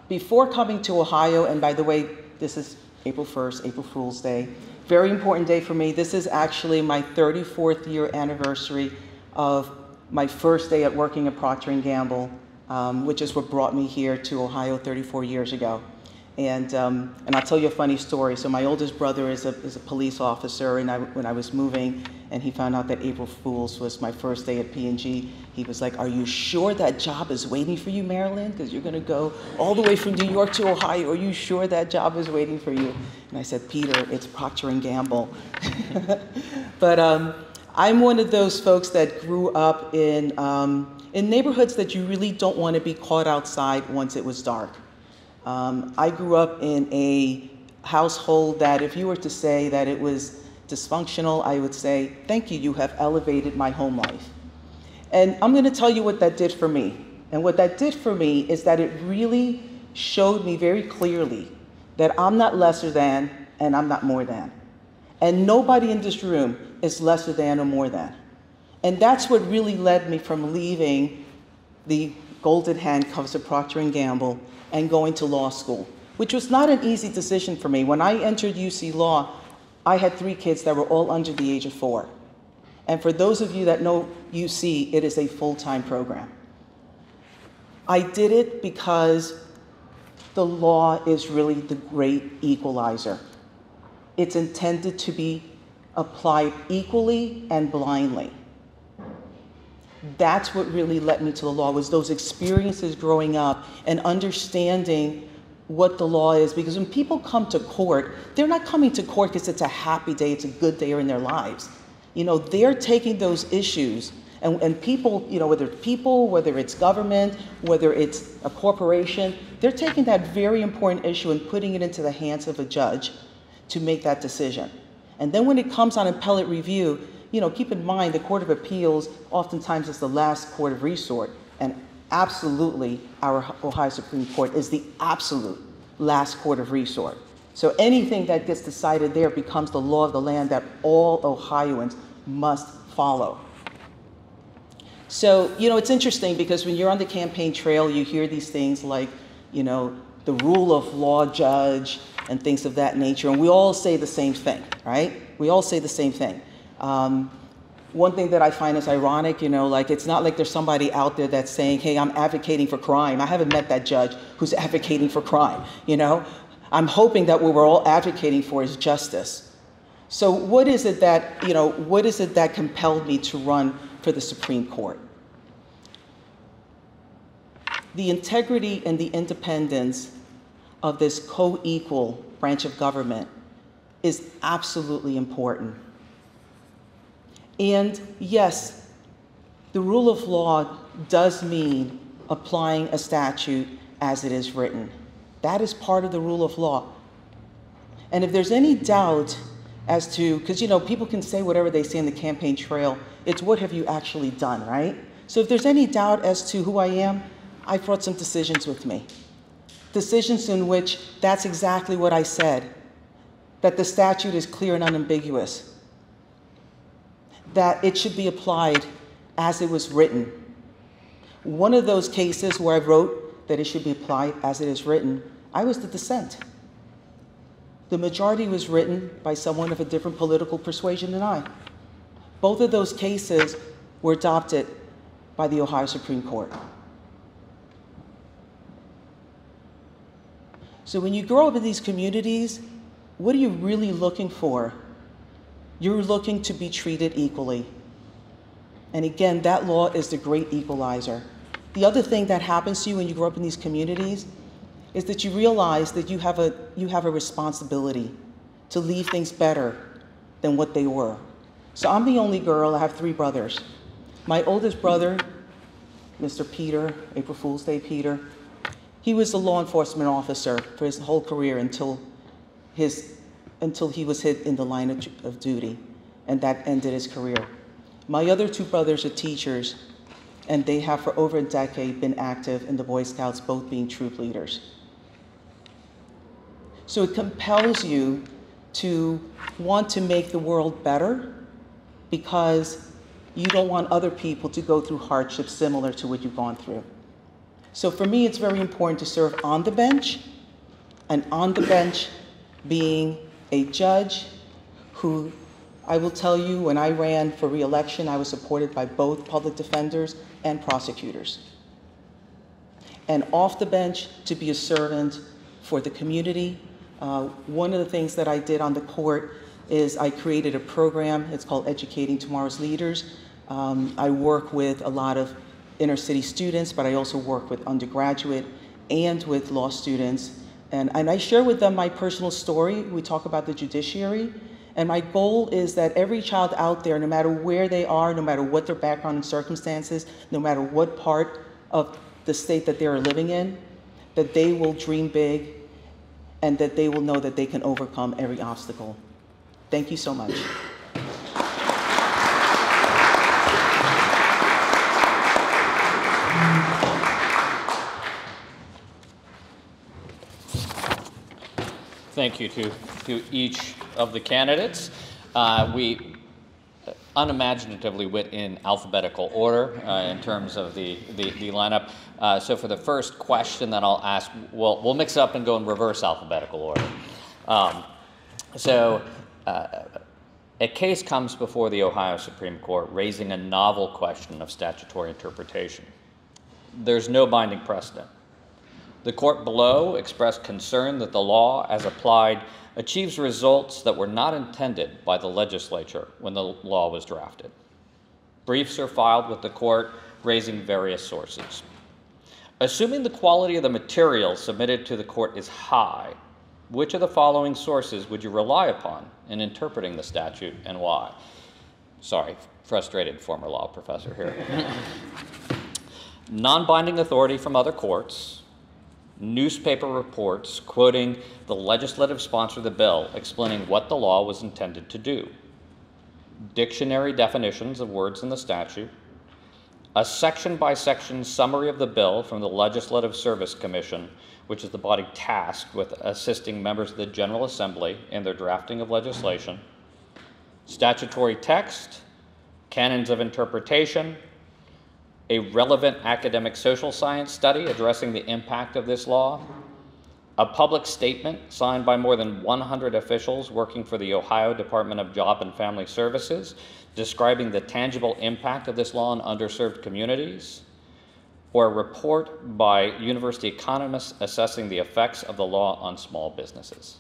Before coming to Ohio, and by the way, this is April first, April Fool's Day, very important day for me. This is actually my thirty-fourth year anniversary of my first day at working at Procter and Gamble, Um, which is what brought me here to Ohio thirty-four years ago. And, um, and I'll tell you a funny story. So my oldest brother is a, is a police officer, and I, when I was moving and he found out that April Fool's was my first day at P and G, he was like, "Are you sure that job is waiting for you, Marilyn? Because you're going to go all the way from New York to Ohio. Are you sure that job is waiting for you?" And I said, "Peter, it's Procter and Gamble." But um, I'm one of those folks that grew up in um, in neighborhoods that you really don't want to be caught outside once it was dark. Um, I grew up in a household that if you were to say that it was dysfunctional, I would say, "Thank you, you have elevated my home life." And I'm going to tell you what that did for me. And what that did for me is that it really showed me very clearly that I'm not lesser than and I'm not more than. And nobody in this room is lesser than or more than. And that's what really led me from leaving the golden handcuffs of Procter and Gamble and going to law school, which was not an easy decision for me. When I entered U C Law, I had three kids that were all under the age of four. And for those of you that know U C, it is a full-time program. I did it because the law is really the great equalizer. It's intended to be applied equally and blindly. That's what really led me to the law, was those experiences growing up and understanding what the law is. Because when people come to court, they're not coming to court because it's a happy day, it's a good day in their lives. You know, they're taking those issues. And, and people, you know, whether it's people, whether it's government, whether it's a corporation, they're taking that very important issue and putting it into the hands of a judge to make that decision. And then when it comes on appellate review, you know, keep in mind the Court of Appeals oftentimes is the last court of resort, and absolutely our Ohio Supreme Court is the absolute last court of resort. So anything that gets decided there becomes the law of the land that all Ohioans must follow. So, you know, it's interesting because when you're on the campaign trail, you hear these things like, you know, the rule of law judge and things of that nature, and we all say the same thing, right? We all say the same thing. Um, one thing that I find is ironic, you know, like it's not like there's somebody out there that's saying, "Hey, I'm advocating for crime." I haven't met that judge who's advocating for crime, you know? I'm hoping that what we're all advocating for is justice. So what is it that, you know, what is it that compelled me to run for the Supreme Court? The integrity and the independence of this co-equal branch of government is absolutely important. And yes, the rule of law does mean applying a statute as it is written. That is part of the rule of law. And if there's any doubt as to, because you know, people can say whatever they say in the campaign trail, it's what have you actually done, right? So if there's any doubt as to who I am, I brought some decisions with me. Decisions in which that's exactly what I said, that the statute is clear and unambiguous. that it should be applied as it was written. One of those cases where I wrote that it should be applied as it is written, I was the dissent. The majority was written by someone of a different political persuasion than I. Both of those cases were adopted by the Ohio Supreme Court. So when you grow up in these communities, what are you really looking for? You're looking to be treated equally. And again, that law is the great equalizer. The other thing that happens to you when you grow up in these communities is that you realize that you have a, you have a responsibility to leave things better than what they were. So I'm the only girl, I have three brothers. My oldest brother, Mister Peter, April Fool's Day Peter, he was a law enforcement officer for his whole career until, his, until he was hit in the line of, of duty, and that ended his career. My other two brothers are teachers, and they have for over a decade been active in the Boy Scouts, both being troop leaders. So it compels you to want to make the world better because you don't want other people to go through hardships similar to what you've gone through. So for me, it's very important to serve on the bench, and on the bench being a judge who, I will tell you, when I ran for re-election, I was supported by both public defenders and prosecutors. And off the bench, to be a servant for the community. Uh, one of the things that I did on the court is I created a program. It's called Educating Tomorrow's Leaders. Um, I work with a lot of inner city students, but I also work with undergraduate and with law students. And, and I share with them my personal story. We talk about the judiciary. And my goal is that every child out there, no matter where they are, no matter what their background and circumstances, no matter what part of the state that they are living in, that they will dream big and that they will know that they can overcome every obstacle. Thank you so much. Thank you to, to each of the candidates. Uh, we unimaginatively went in alphabetical order uh, in terms of the, the, the lineup. Uh, so for the first question that I'll ask, we'll, we'll mix up and go in reverse alphabetical order. Um, so uh, a case comes before the Ohio Supreme Court raising a novel question of statutory interpretation. There's no binding precedent. The court below expressed concern that the law, as applied, achieves results that were not intended by the legislature when the law was drafted. Briefs are filed with the court, raising various sources. Assuming the quality of the material submitted to the court is high, which of the following sources would you rely upon in interpreting the statute and why? Sorry, frustrated former law professor here. Non-binding authority from other courts, newspaper reports quoting the legislative sponsor of the bill explaining what the law was intended to do, dictionary definitions of words in the statute, a section-by-section summary of the bill from the Legislative Service Commission, which is the body tasked with assisting members of the General Assembly in their drafting of legislation, statutory text, canons of interpretation, a relevant academic social science study addressing the impact of this law, a public statement signed by more than one hundred officials working for the Ohio Department of Job and Family Services describing the tangible impact of this law on underserved communities, or a report by university economists assessing the effects of the law on small businesses.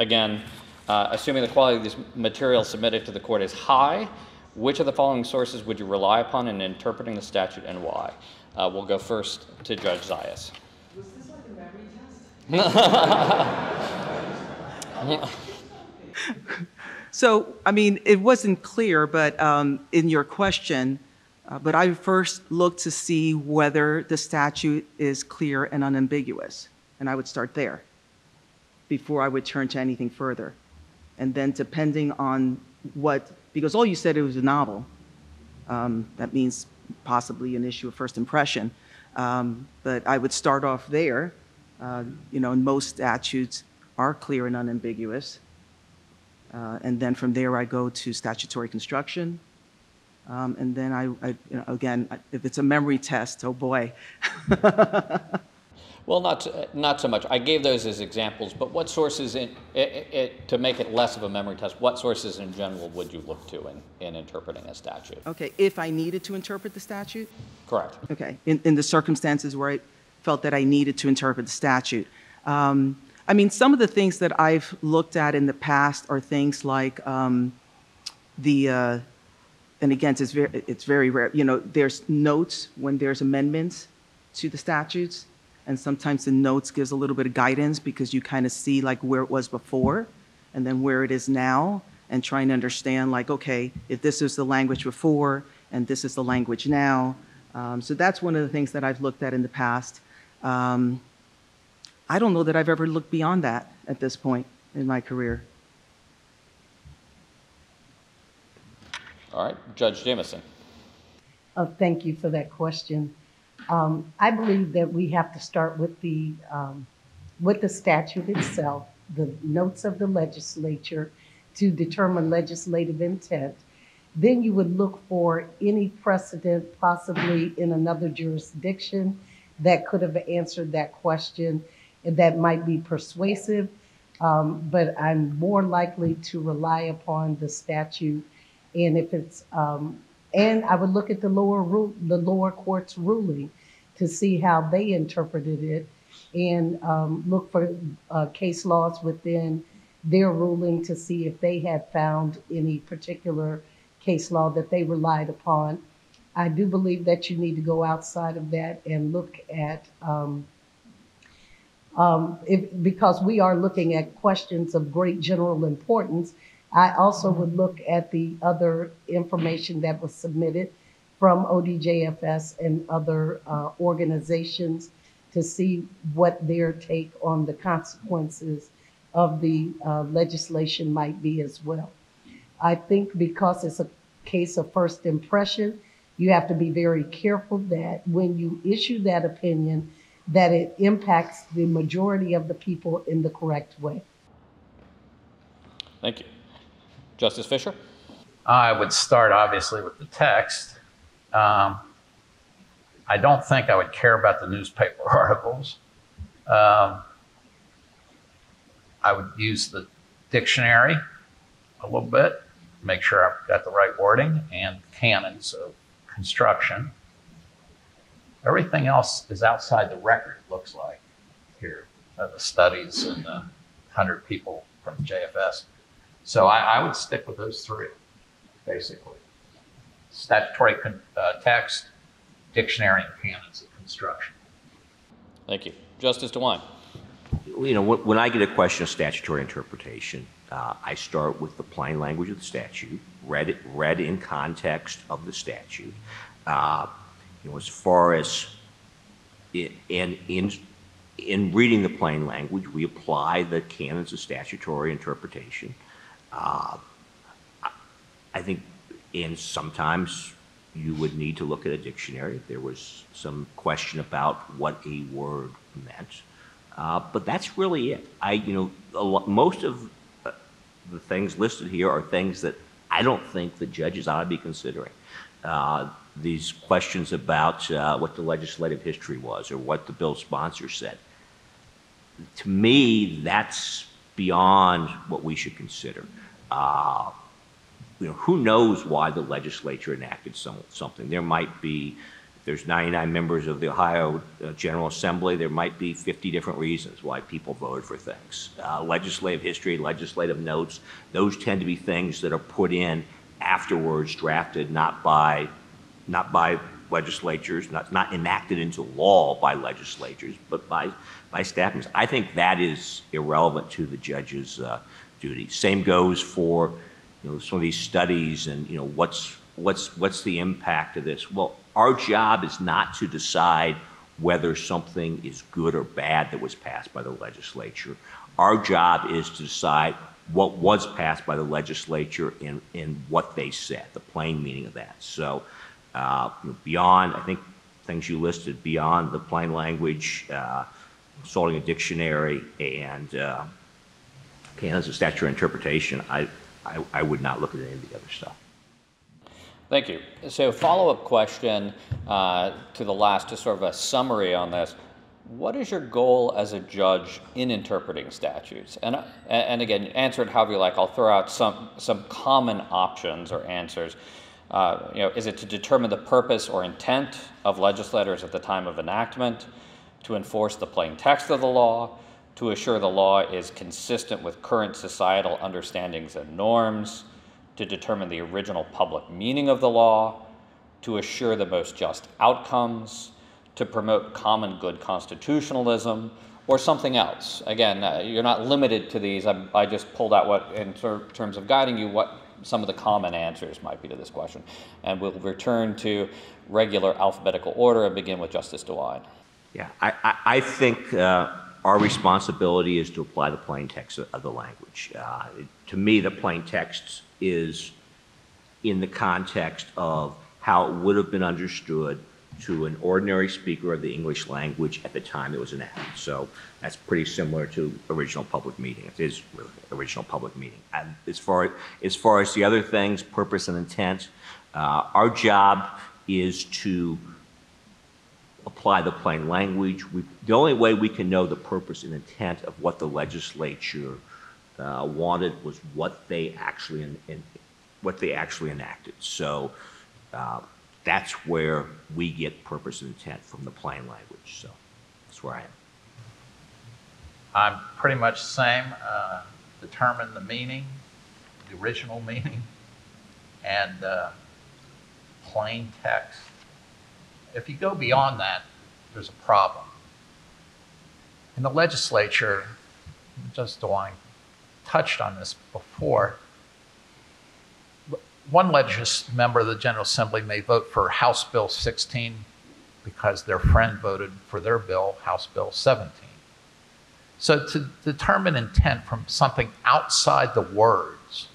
Again, uh, assuming the quality of these materials submitted to the court is high, which of the following sources would you rely upon in interpreting the statute and why? Uh, we'll go first to Judge Zayas. Was this like a memory test? So, I mean, it wasn't clear, but um, in your question, uh, but I first looked to see whether the statute is clear and unambiguous, and I would start there before I would turn to anything further. And then depending on what, because all you said it was a novel. Um, that means possibly an issue of first impression. Um, but I would start off there. Uh, you know, most statutes are clear and unambiguous. Uh, and then from there I go to statutory construction, Um, and then I, I, you know, again, if it's a memory test, oh boy. Well, not not so much. I gave those as examples, but what sources, in, it, it, to make it less of a memory test, what sources in general would you look to in, in interpreting a statute? Okay, if I needed to interpret the statute? Correct. Okay, in, in the circumstances where I felt that I needed to interpret the statute. Um, I mean, some of the things that I've looked at in the past are things like um, the, uh, and again, it's very, it's very rare, you know, there's notes when there's amendments to the statutes. And sometimes the notes gives a little bit of guidance because you kind of see like where it was before and then where it is now and trying to understand like, okay, if this is the language before and this is the language now. Um, so that's one of the things that I've looked at in the past. Um, I don't know that I've ever looked beyond that at this point in my career. All right, Judge Jamison. Oh, thank you for that question. Um, I believe that we have to start with the, um, with the statute itself, the notes of the legislature to determine legislative intent. Then you would look for any precedent possibly in another jurisdiction that could have answered that question and that might be persuasive, um, but I'm more likely to rely upon the statute and if it's um, And I would look at the lower ru- the lower court's ruling to see how they interpreted it and um, look for uh, case laws within their ruling to see if they had found any particular case law that they relied upon. I do believe that you need to go outside of that and look at, um, um, if, because we are looking at questions of great general importance, I also would look at the other information that was submitted from O D J F S and other uh, organizations to see what their take on the consequences of the uh, legislation might be as well. I think because it's a case of first impression, you have to be very careful that when you issue that opinion, that it impacts the majority of the people in the correct way. Thank you. Justice Fischer? I would start, obviously, with the text. Um, I don't think I would care about the newspaper articles. Um, I would use the dictionary a little bit, make sure I've got the right wording and canons of construction. Everything else is outside the record, it looks like, here, uh, the studies and the one hundred people from J F S. So I, I would stick with those three, basically. Statutory con uh, text, dictionary, and canons of construction. Thank you. Justice DeWine. You know, when I get a question of statutory interpretation, uh, I start with the plain language of the statute, read, it, read in context of the statute. Uh, you know, as far as it, and in, in reading the plain language, we apply the canons of statutory interpretation. Uh, I think, and sometimes you would need to look at a dictionary if there was some question about what a word meant. Uh, but that's really it. I, you know, a lot, most of the things listed here are things that I don't think the judges ought to be considering. Uh, these questions about uh, what the legislative history was or what the bill sponsor said. To me, that's beyond what we should consider. Uh, you know, who knows why the legislature enacted some, something? There might be, if there's ninety-nine members of the Ohio uh, General Assembly, there might be fifty different reasons why people voted for things. Uh, legislative history, legislative notes, those tend to be things that are put in afterwards, drafted not by, not by legislatures, not, not enacted into law by legislatures, but by, by staff members. I think that is irrelevant to the judge's uh, duty. Same goes for, you know, some of these studies and, you know, what's, what's, what's the impact of this? Well, our job is not to decide whether something is good or bad that was passed by the legislature. Our job is to decide what was passed by the legislature and, and what they said, the plain meaning of that. So, Uh, beyond, I think, things you listed, beyond the plain language, uh, consulting a dictionary, and uh, canons of statutory interpretation, I, I, I would not look at any of the other stuff. Thank you. So follow-up question uh, to the last, just sort of a summary on this. What is your goal as a judge in interpreting statutes? And, and again, answer it however you like. I'll throw out some, some common options or answers. Uh, you know, is it to determine the purpose or intent of legislators at the time of enactment, to enforce the plain text of the law, to assure the law is consistent with current societal understandings and norms, to determine the original public meaning of the law, to assure the most just outcomes, to promote common good constitutionalism, or something else? Again, uh, you're not limited to these. I, I just pulled out what, in ter terms of guiding you, what some of the common answers might be to this question. And we'll return to regular alphabetical order and begin with Justice DeWine. Yeah, I, I, I think uh, our responsibility is to apply the plain text of the language. Uh, to me, the plain text is in the context of how it would have been understood to an ordinary speaker of the English language at the time it was enacted. So that's pretty similar to original public meeting. It is really original public meeting. And as far as, as far as the other things, purpose and intent, uh, our job is to apply the plain language. We, the only way we can know the purpose and intent of what the legislature uh, wanted was what they actually in, in, what they actually enacted. So. Uh, That's where we get purpose and intent from the plain language. So that's where I am. I'm pretty much the same. Uh, determine the meaning, the original meaning, and uh, plain text. If you go beyond that, there's a problem. In the legislature, Justice DeWine touched on this before. One legislative member of the General Assembly may vote for House Bill sixteen because their friend voted for their bill, House Bill seventeen. So to determine intent from something outside the words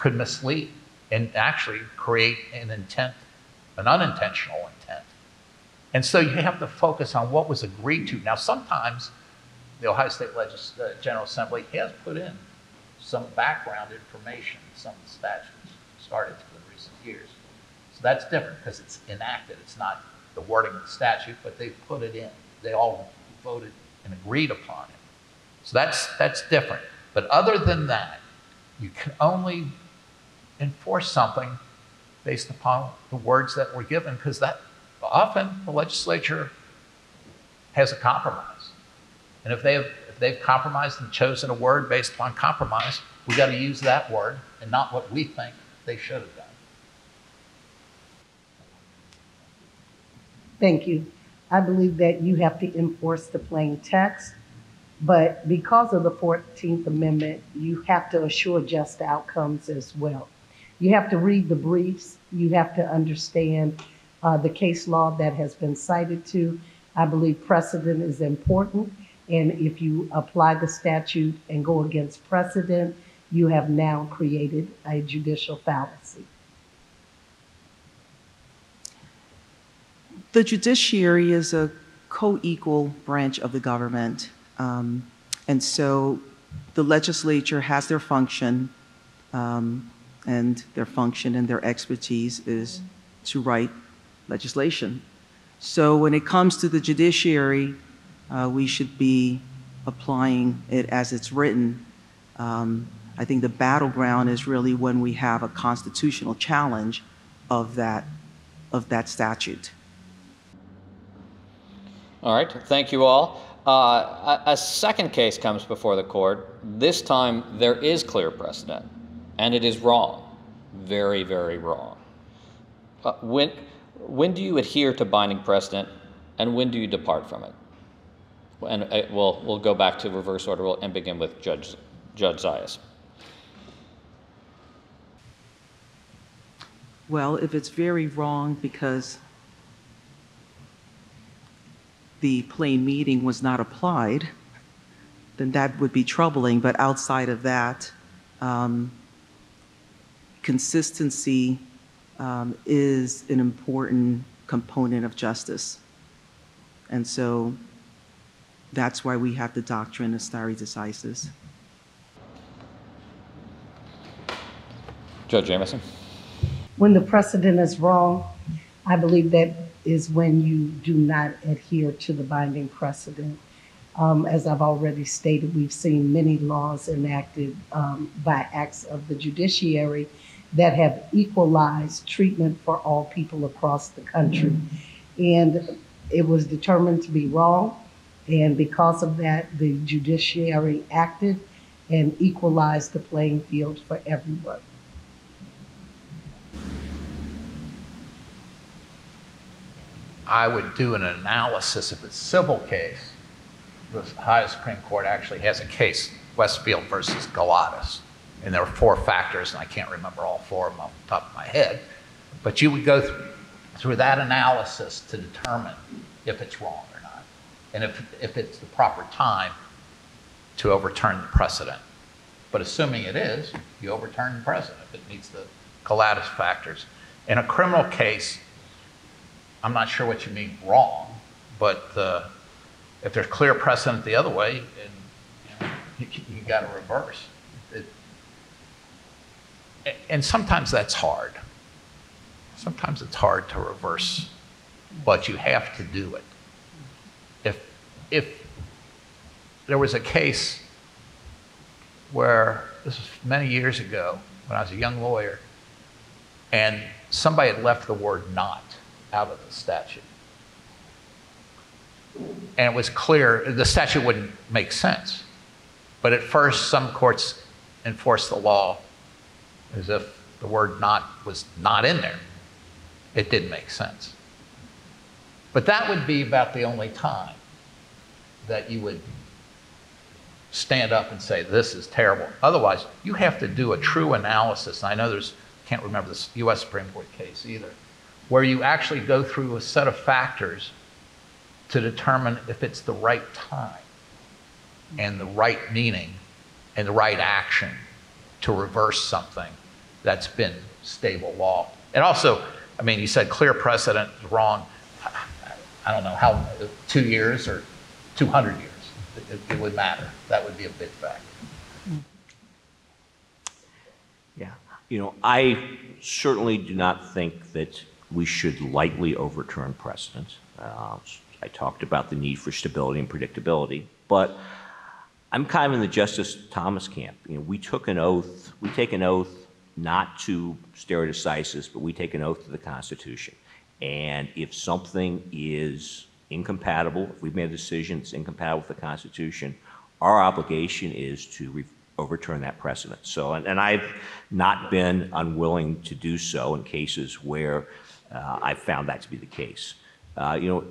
could mislead and actually create an intent, an unintentional intent. And so you have to focus on what was agreed to. Now, sometimes the Ohio State Legis- uh, General Assembly has put in some background information, some of the statutes started in recent years. So that's different because it's enacted. It's not the wording of the statute, but they put it in. They all voted and agreed upon it. So that's, that's different. But other than that, you can only enforce something based upon the words that were given, because that often the legislature has a compromise. And if they have they've compromised and chosen a word based upon compromise, we got to use that word and not what we think they should have done. Thank you. I believe that you have to enforce the plain text, but because of the fourteenth Amendment, you have to assure just outcomes as well. You have to read the briefs. You have to understand uh, the case law that has been cited to. I believe precedent is important. And if you apply the statute and go against precedent, you have now created a judicial fallacy. The judiciary is a co-equal branch of the government. Um, and so the legislature has their function, um, and their function and their expertise is to write legislation. So when it comes to the judiciary, Uh, we should be applying it as it's written. Um, I think the battleground is really when we have a constitutional challenge of that, of that statute. All right, thank you all. Uh, a, a second case comes before the court. This time there is clear precedent, and it is wrong, very, very wrong. Uh, when, when do you adhere to binding precedent, and when do you depart from it? And we'll, we'll go back to reverse order and begin with Judge, Judge Zayas. Well, if it's very wrong because the plain meaning was not applied, then that would be troubling. But outside of that, um, consistency um, is an important component of justice. And so that's why we have the doctrine of stare decisis. Judge Jamison. when the precedent is wrong, I believe that is when you do not adhere to the binding precedent. Um, as I've already stated, we've seen many laws enacted um, by acts of the judiciary that have equalized treatment for all people across the country. And it was determined to be wrong. And because of that, the judiciary acted and equalized the playing field for everyone. I would do an analysis of a civil case. The Ohio Supreme Court actually has a case, Westfield versus Galatas. And there were four factors, and I can't remember all four of them off the top of my head. But you would go through, through that analysis to determine if it's wrong or not, and if, if it's the proper time to overturn the precedent. But assuming it is, you overturn the precedent if it meets the Galatas factors. In a criminal case, I'm not sure what you mean wrong, but uh, if there's clear precedent the other way, and you know, you, you got to reverse. And sometimes that's hard. Sometimes it's hard to reverse, but you have to do it. If, if there was a case where, this was many years ago when I was a young lawyer, and somebody had left the word not out of the statute. And it was clear, the statute wouldn't make sense. But at first, some courts enforced the law as if the word not was not in there. It didn't make sense. But that would be about the only time that you would stand up and say, this is terrible. Otherwise, you have to do a true analysis. And I know there's, can't remember this U S Supreme Court case either, where you actually go through a set of factors to determine if it's the right time and the right meaning and the right action to reverse something that's been stable law. And also, I mean, you said clear precedent is wrong. I don't know how, two years or two hundred years, it, it would matter. That would be a big factor. Yeah, you know, I certainly do not think that we should lightly overturn precedent. Uh, I talked about the need for stability and predictability, but I'm kind of in the Justice Thomas camp. You know, we took an oath, we take an oath not to stare decisis, but we take an oath to the Constitution. And if something is incompatible, if we've made a decision that's incompatible with the Constitution, our obligation is to re overturn that precedent. So, and, and I've not been unwilling to do so in cases where uh, I've found that to be the case. Uh, you know,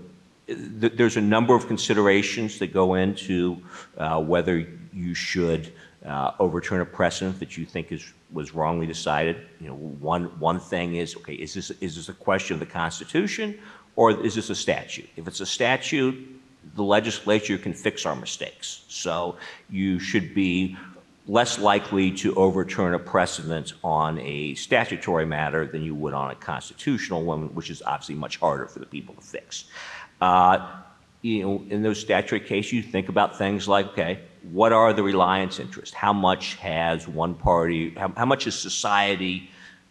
there's a number of considerations that go into uh, whether you should uh, overturn a precedent that you think is was wrongly decided. You know, one one thing is, okay, is this is this a question of the Constitution or is this a statute? If it's a statute, the legislature can fix our mistakes. So you should be less likely to overturn a precedent on a statutory matter than you would on a constitutional one, which is obviously much harder for the people to fix. Uh, you know, in those statutory cases, you think about things like, okay, what are the reliance interests? How much has one party, how, how much has society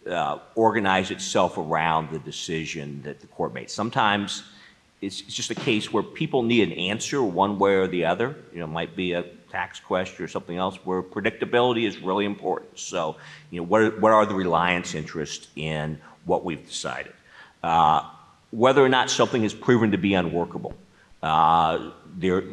uh, organized itself around the decision that the court made? Sometimes it's, it's just a case where people need an answer one way or the other. You know, it might be a tax question or something else where predictability is really important. So, you know, what are, what are the reliance interests in what we've decided? Uh, whether or not something is proven to be unworkable. Uh, there,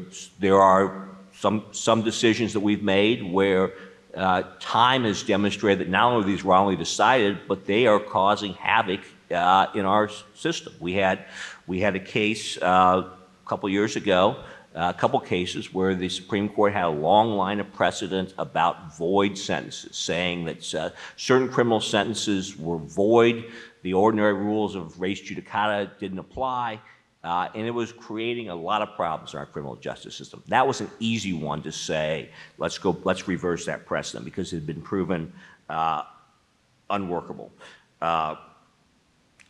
there are some, some decisions that we've made where uh, time has demonstrated that not only are these wrongly decided, but they are causing havoc uh, in our system. We had, we had a case uh, a couple years ago, uh, a couple cases where the Supreme Court had a long line of precedent about void sentences, saying that uh, certain criminal sentences were void. The ordinary rules of res judicata didn't apply, uh, and it was creating a lot of problems in our criminal justice system. That was an easy one to say, let's go, let's reverse that precedent because it had been proven uh, unworkable. Uh,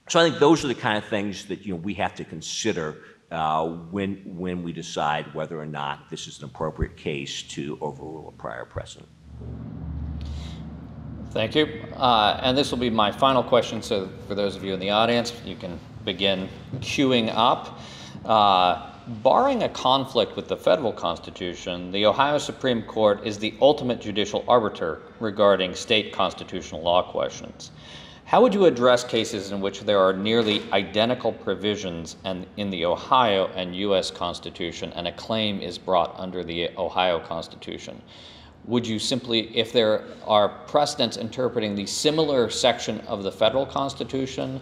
so I think those are the kind of things that you know we have to consider uh, when when we decide whether or not this is an appropriate case to overrule a prior precedent. Thank you. Uh, and this will be my final question. So for those of you in the audience, you can begin queuing up. Uh, barring a conflict with the federal Constitution, the Ohio Supreme Court is the ultimate judicial arbiter regarding state constitutional law questions. How would you address cases in which there are nearly identical provisions and in the Ohio and U S Constitution and a claim is brought under the Ohio Constitution? Would you simply, if there are precedents interpreting the similar section of the federal Constitution,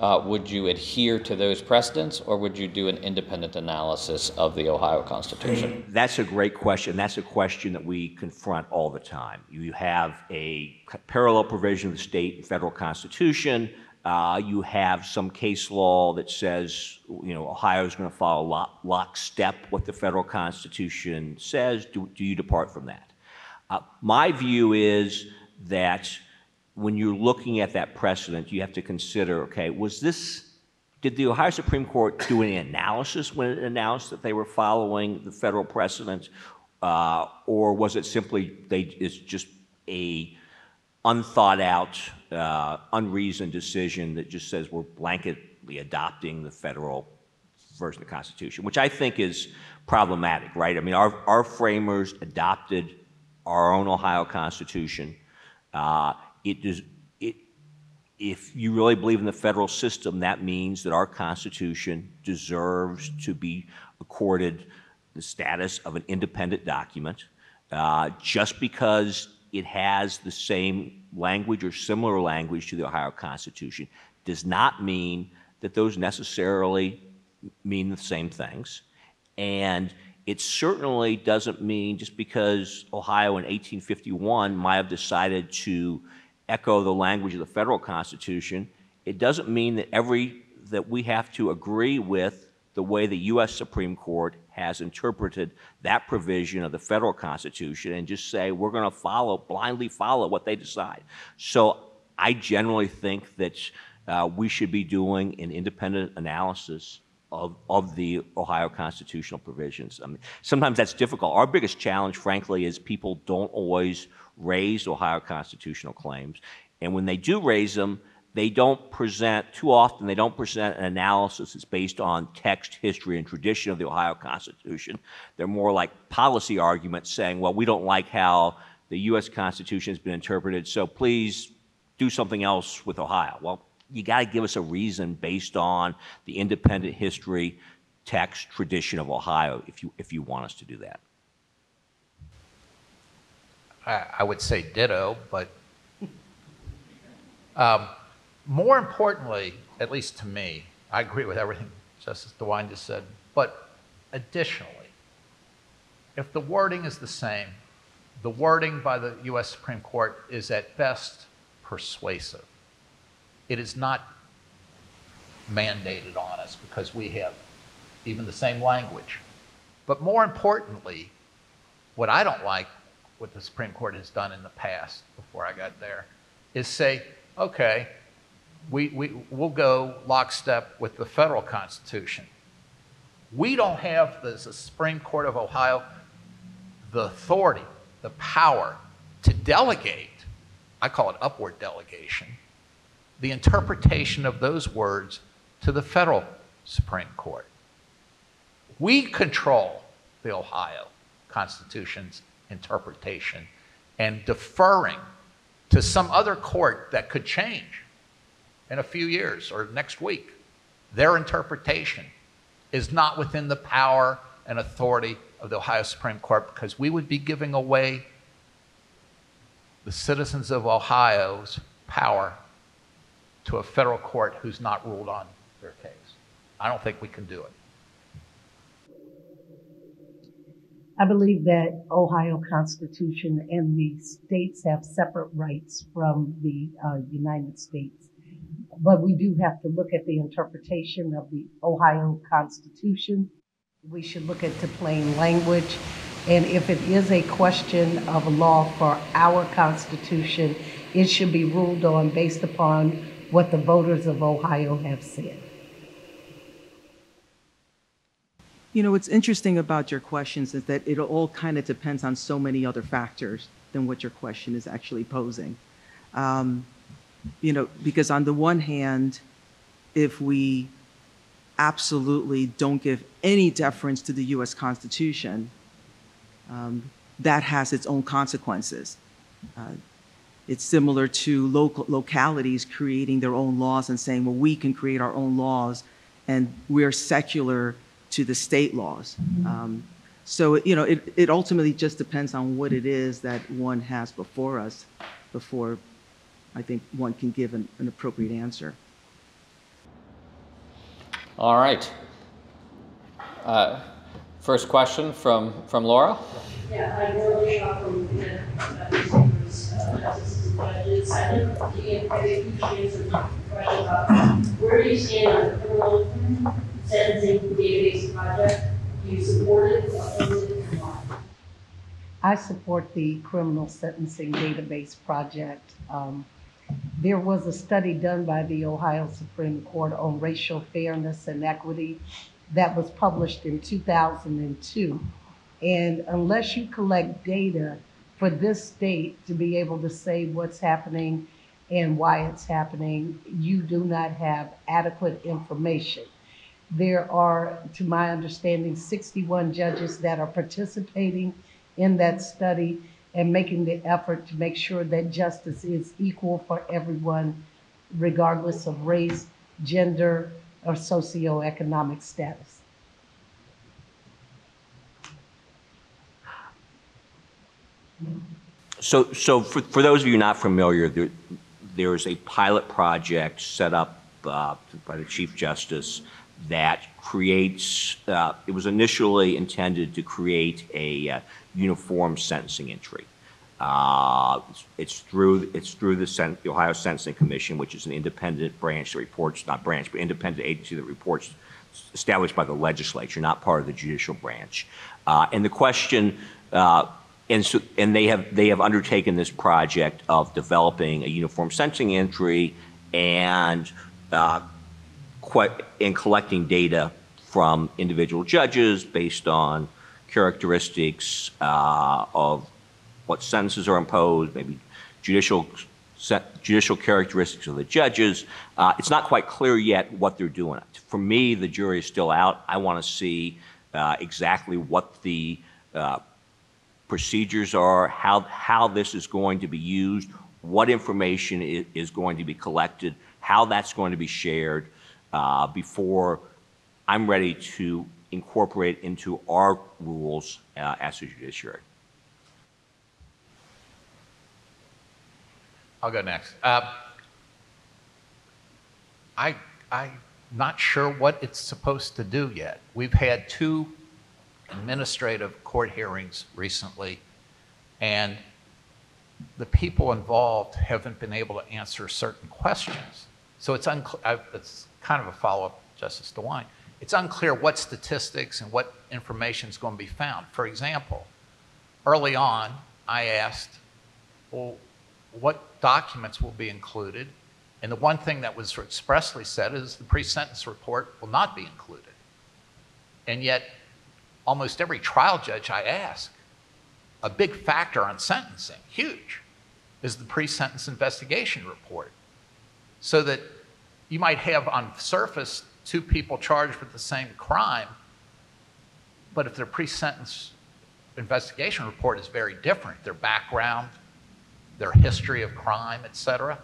Uh, would you adhere to those precedents, or would you do an independent analysis of the Ohio Constitution? That's a great question. That's a question that we confront all the time. You have a parallel provision of the state and federal Constitution. Uh, you have some case law that says, you know, Ohio is going to follow lock, lockstep what the federal Constitution says. Do, do you depart from that? Uh, my view is that when you're looking at that precedent, you have to consider, okay, was this, did the Ohio Supreme Court do any analysis when it announced that they were following the federal precedent, uh, or was it simply, they, it's just a unthought out, uh, unreasoned decision that just says we're blanketly adopting the federal version of the Constitution, which I think is problematic, right? I mean, our, our framers adopted our own Ohio Constitution. Uh, It does, it, if you really believe in the federal system, that means that our Constitution deserves to be accorded the status of an independent document. Uh, just because it has the same language or similar language to the Ohio Constitution does not mean that those necessarily mean the same things. And it certainly doesn't mean just because Ohio in eighteen fifty-one might have decided to echo the language of the federal Constitution, it doesn't mean that every that we have to agree with the way the U S Supreme Court has interpreted that provision of the federal Constitution and just say we're going to follow, blindly follow what they decide. So I generally think that uh, we should be doing an independent analysis of, of the Ohio constitutional provisions. I mean, sometimes that's difficult. Our biggest challenge, frankly, is people don't always raise Ohio constitutional claims. And when they do raise them, they don't present, too often they don't present an analysis that's based on text, history, and tradition of the Ohio Constitution. They're more like policy arguments saying, well, we don't like how the U S Constitution has been interpreted, so please do something else with Ohio. Well, you gotta give us a reason based on the independent history, text, tradition of Ohio if you, if you want us to do that. I would say ditto, but um, more importantly, at least to me, I agree with everything Justice DeWine just said, but additionally, if the wording is the same, the wording by the U S Supreme Court is at best persuasive. It is not mandated on us because we have even the same language. But more importantly, what I don't like what the Supreme Court has done in the past, before I got there, is say, okay, we, we, we'll go lockstep with the federal Constitution. We don't have, as the Supreme Court of Ohio, the authority, the power to delegate, I call it upward delegation, the interpretation of those words to the federal Supreme Court. We control the Ohio Constitution's interpretation and deferring to some other court that could change in a few years or next week. Their interpretation is not within the power and authority of the Ohio Supreme Court because we would be giving away the citizens of Ohio's power to a federal court who's not ruled on their case. I don't think we can do it. I believe that Ohio Constitution and the states have separate rights from the uh, United States. But we do have to look at the interpretation of the Ohio Constitution. We should look at the plain language. And if it is a question of law for our Constitution, it should be ruled on based upon what the voters of Ohio have said. You know, what's interesting about your questions is that it all kind of depends on so many other factors than what your question is actually posing. Um, you know, because on the one hand, if we absolutely don't give any deference to the U S Constitution, um, that has its own consequences. Uh, it's similar to local localities creating their own laws and saying, well, we can create our own laws and we're secular to the state laws. Mm-hmm. um, so, you know, it, it ultimately just depends on what it is that one has before us before I think one can give an, an appropriate answer. All right. Uh, first question from, from Laura. Yeah, I'm Laura Shaw from the Congress. I didn't begin to where do you stand on the criminal sentencing database project? Do you support it or oppose it? I support the criminal sentencing database project. Um, There was a study done by the Ohio Supreme Court on racial fairness and equity that was published in two thousand two. And unless you collect data for this state to be able to say what's happening and why it's happening, you do not have adequate information. There are, to my understanding, sixty-one judges that are participating in that study and making the effort to make sure that justice is equal for everyone, regardless of race, gender, or socioeconomic status. So, so for, for those of you not familiar, there, there is a pilot project set up uh, by the Chief Justice that creates, uh, it was initially intended to create a uh, uniform sentencing entry. Uh, it's, it's through it's through the, Sen the Ohio Sentencing Commission, which is an independent branch that reports, not branch, but independent agency that reports, established by the legislature, not part of the judicial branch. Uh, and the question, uh, and so, and they have they have undertaken this project of developing a uniform sentencing entry and uh, and collecting data from individual judges based on characteristics uh, of what sentences are imposed, maybe judicial judicial characteristics of the judges. Uh, it's not quite clear yet what they're doing. For me, the jury is still out. I want to see uh, exactly what the uh, procedures are, how how this is going to be used, what information is going to be collected, how that's going to be shared. Uh, before I'm ready to incorporate into our rules uh, as a judiciary. I'll go next. Uh, I, I'm not sure what it's supposed to do yet. We've had two administrative court hearings recently, and the people involved haven't been able to answer certain questions. So it's unclear. It's kind of a follow-up, Justice DeWine. It's unclear what statistics and what information is going to be found. For example, early on, I asked, well, what documents will be included? And the one thing that was expressly said is the pre-sentence report will not be included. And yet, almost every trial judge I ask, a big factor on sentencing, huge, is the pre-sentence investigation report. So that you might have on surface two people charged with the same crime, but if their pre-sentence investigation report is very different, their background, their history of crime, et cetera,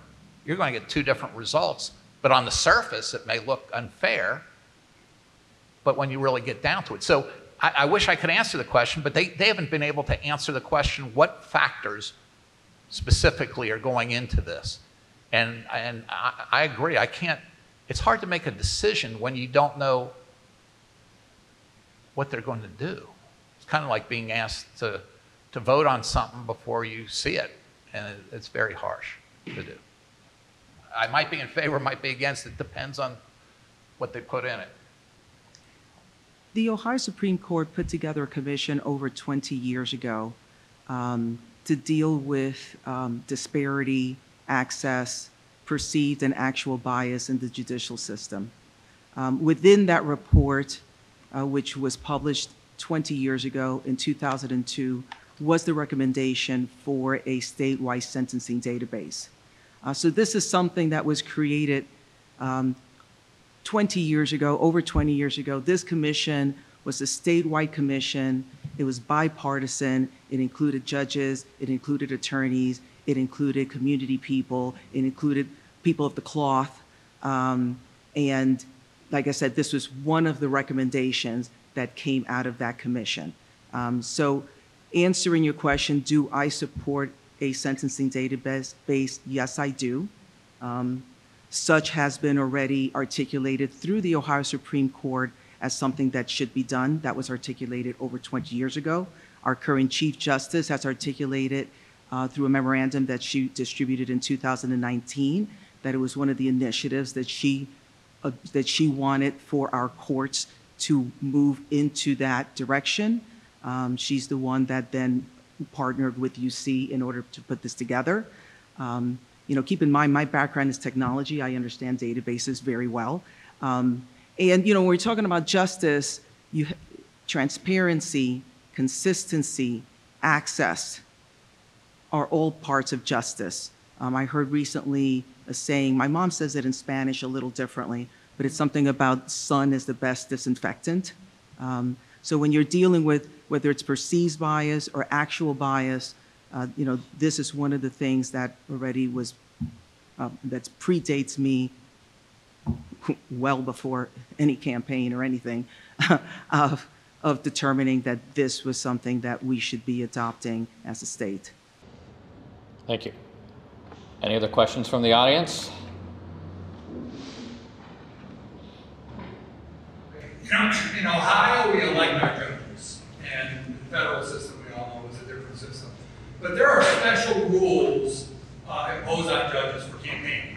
you're going to get two different results. But on the surface, it may look unfair, but when you really get down to it. So I, I wish I could answer the question, but they, they haven't been able to answer the question, what factors specifically are going into this? And, and I, I agree, I can't, it's hard to make a decision when you don't know what they're going to do. It's kind of like being asked to, to vote on something before you see it, and it, it's very harsh to do. I might be in favor, might be against, it depends on what they put in it. The Ohio Supreme Court put together a commission over twenty years ago um, to deal with um, disparity, access, perceived and actual bias in the judicial system. Um, within that report, uh, which was published twenty years ago in two thousand two, was the recommendation for a statewide sentencing database. Uh, so this is something that was created um, twenty years ago, over twenty years ago. This commission was a statewide commission. It was bipartisan. It included judges. It included attorneys. It included community people. It included people of the cloth. Um, and like I said, this was one of the recommendations that came out of that commission. Um, so answering your question, do I support a sentencing database? Based, yes, I do. Um, such has been already articulated through the Ohio Supreme Court as something that should be done. That was articulated over twenty years ago. Our current Chief Justice has articulated uh, through a memorandum that she distributed in two thousand nineteen that it was one of the initiatives that she, uh, that she wanted for our courts to move into that direction. Um, she's the one that then partnered with U C in order to put this together. Um, you know, keep in mind, my background is technology. I understand databases very well. Um, and, you know, when we're talking about justice, you, transparency, consistency, access are all parts of justice. Um, I heard recently a saying, my mom says it in Spanish a little differently, but it's something about sun is the best disinfectant. Um, so when you're dealing with whether it's perceived bias or actual bias, uh, you know, this is one of the things that already was, uh, that predates me well before any campaign or anything of, of determining that this was something that we should be adopting as a state. Thank you. Any other questions from the audience? You know, in Ohio, we elect our judges, and the federal system, we all know, is a different system. But there are special rules uh, imposed on judges for campaigning.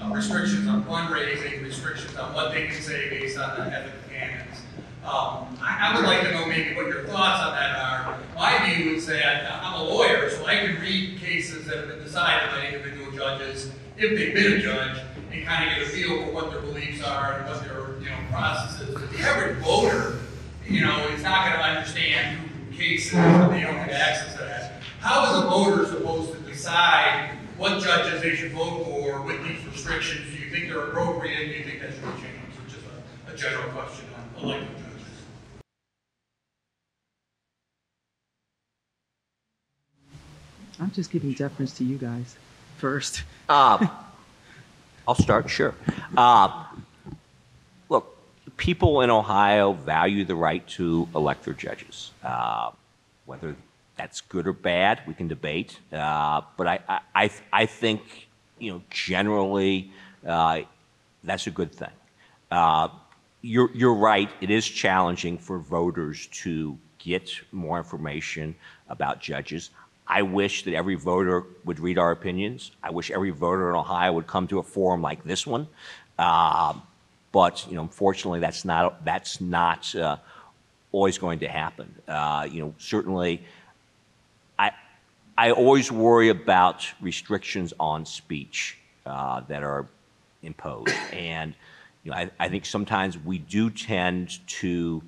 Uh, restrictions on fundraising, restrictions on what they can say based on the ethical canons. Um, I, I would like to know maybe what your thoughts on that are. My view is that uh, I'm a lawyer, so I can read cases that have been decided by individual judges, if they've been a judge, and kind of get a feel for what their beliefs are and what their, you know, processes. But the average voter, you know, is not going to understand cases, and they don't have access to that. How is a voter supposed to decide what judges they should vote for with these restrictions? Do you think they're appropriate? Do you think that should be changed? Which is a, a general question on elected judges. I'm just giving deference to you guys first. Uh, I'll start, sure. Uh, look, people in Ohio value the right to elect their judges. Uh, whether that's good or bad, we can debate. Uh, but I, I, I think, you know, generally, uh, that's a good thing. Uh, you're, you're right, it is challenging for voters to get more information about judges. I wish that every voter would read our opinions. I wish every voter in Ohio would come to a forum like this one. Uh, but, you know, unfortunately, that's not, that's not uh, always going to happen. Uh, you know, certainly, I, I always worry about restrictions on speech uh, that are imposed. And, you know, I, I think sometimes we do tend to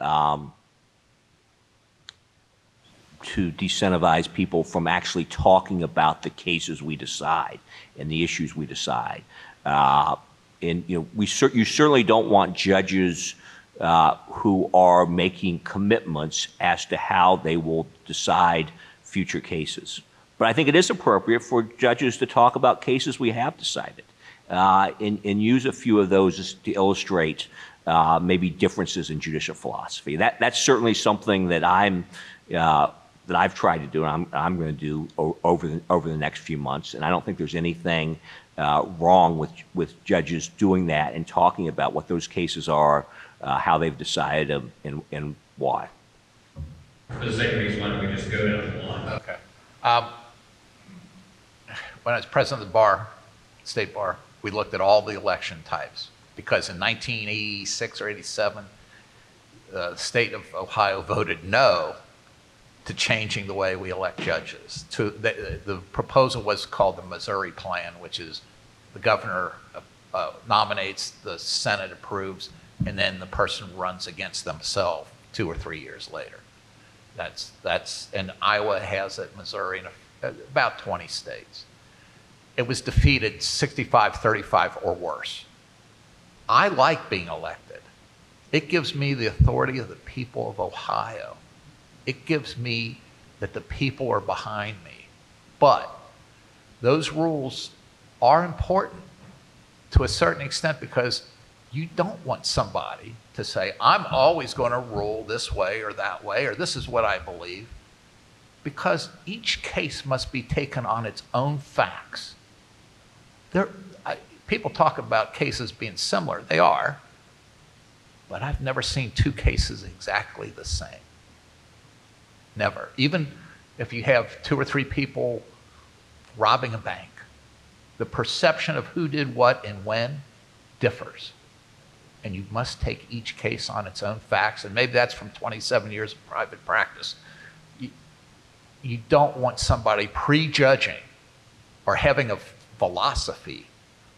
um, to disincentivize people from actually talking about the cases we decide and the issues we decide. Uh, and you know, we cer you certainly don't want judges uh, who are making commitments as to how they will decide future cases. But I think it is appropriate for judges to talk about cases we have decided uh, and, and use a few of those to illustrate uh, maybe differences in judicial philosophy. That, that's certainly something that I'm uh, that I've tried to do, and I'm, I'm going to do over the, over the next few months. And I don't think there's anything uh, wrong with, with judges doing that and talking about what those cases are, uh, how they've decided them, and, and why. For the sake of each one, we just go down the line. Okay. Um, when I was president of the bar, state bar, we looked at all the election types, because in nineteen eighty-six or eighty-seven, uh, the state of Ohio voted no to changing the way we elect judges. To the, the proposal was called the Missouri Plan, which is the governor uh, nominates, the Senate approves, and then the person runs against themselves two or three years later. That's, that's, and Iowa has it, Missouri, and about twenty states. it was defeated sixty-five thirty-five or worse. I like being elected. It gives me the authority of the people of Ohio. It gives me that the people are behind me. But those rules are important to a certain extent because you don't want somebody to say, I'm always going to rule this way or that way, or this is what I believe, because each case must be taken on its own facts. There, I, people talk about cases being similar. They are, but I've never seen two cases exactly the same. Never. Even if you have two or three people robbing a bank, the perception of who did what and when differs. And you must take each case on its own facts, and maybe that's from twenty-seven years of private practice. You, you don't want somebody prejudging or having a philosophy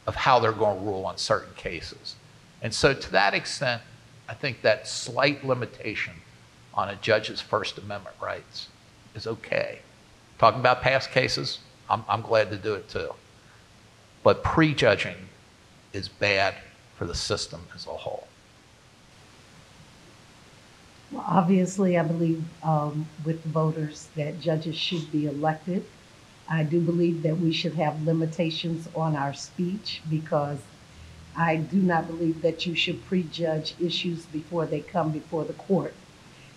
of how they're going to rule on certain cases. And so to that extent, I think that slight limitation on a judge's First Amendment rights is okay. Talking about past cases, I'm, I'm glad to do it too. But prejudging is bad for the system as a whole. Well, obviously, I believe um, with voters that judges should be elected. I do believe that we should have limitations on our speech because I do not believe that you should prejudge issues before they come before the court.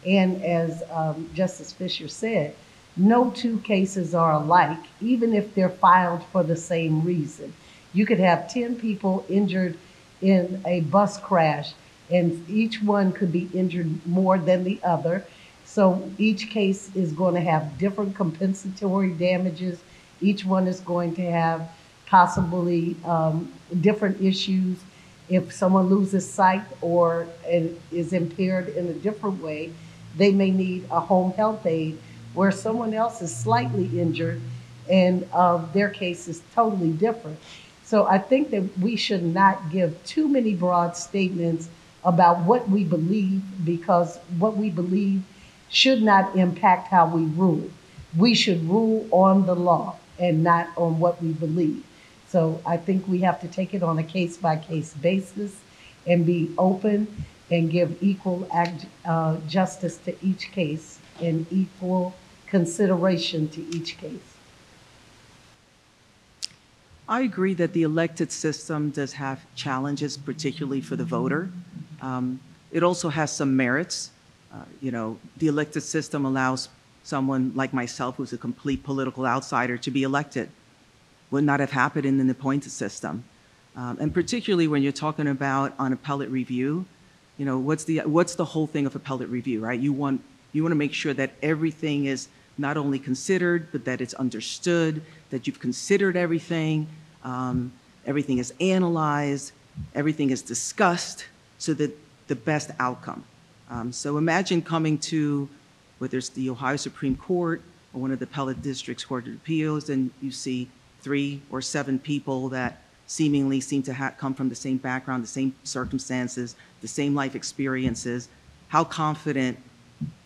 And as um, Justice Fischer said, no two cases are alike, even if they're filed for the same reason. You could have ten people injured in a bus crash, and each one could be injured more than the other. So each case is going to have different compensatory damages. Each one is going to have possibly um, different issues. If someone loses sight or is impaired in a different way, they may need a home health aid where someone else is slightly injured and uh, their case is totally different. So I think that we should not give too many broad statements about what we believe, because what we believe should not impact how we rule. We should rule on the law and not on what we believe. So I think we have to take it on a case-by-case basis and be open and give equal act, uh, justice to each case and equal consideration to each case. I agree that the elected system does have challenges, particularly for the voter. Um, it also has some merits. Uh, you know, the elected system allows someone like myself, who's a complete political outsider, to be elected. Would not have happened in an appointed system. Um, and particularly when you're talking about on appellate review, you know, what's the, what's the whole thing of appellate review, right? You want, you want to make sure that everything is not only considered, but that it's understood, that you've considered everything, um, everything is analyzed, everything is discussed, so that the best outcome. Um, so imagine coming to, whether it's the Ohio Supreme Court or one of the appellate districts court of appeals, and you see three or seven people that seemingly seem to ha come from the same background, the same circumstances, the same life experiences. How confident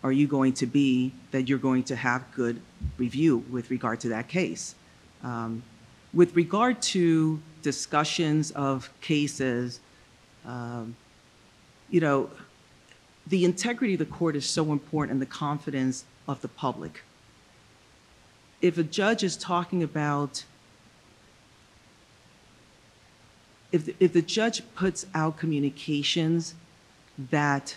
are you going to be that you're going to have good review with regard to that case? Um, with regard to discussions of cases, um, you know, the integrity of the court is so important, and the confidence of the public. If a judge is talking about, if the, if the judge puts out communications that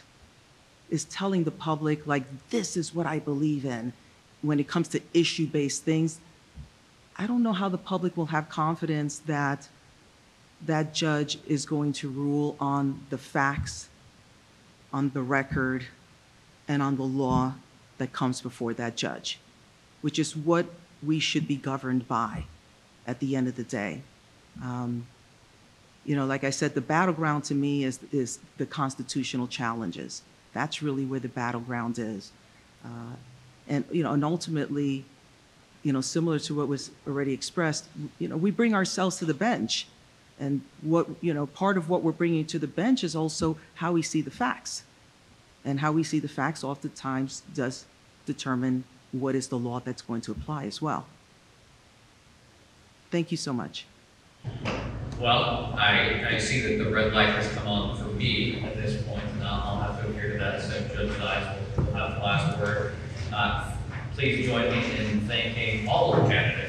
is telling the public, like, this is what I believe in when it comes to issue-based things, I don't know how the public will have confidence that that judge is going to rule on the facts, on the record, and on the law that comes before that judge, which is what we should be governed by at the end of the day. Um, you know, like I said, the battleground to me is, is the constitutional challenges. That's really where the battleground is. Uh, and, you know, and ultimately, you know, similar to what was already expressed, you know, we bring ourselves to the bench. And what, you know, part of what we're bringing to the bench is also how we see the facts. And how we see the facts oftentimes does determine what is the law that's going to apply as well. Thank you so much. Well, I, I see that the red light has come on for me at this point, and I'll have to adhere to that, so Judge Dyes will have the last word. Uh, please join me in thanking all of our candidates.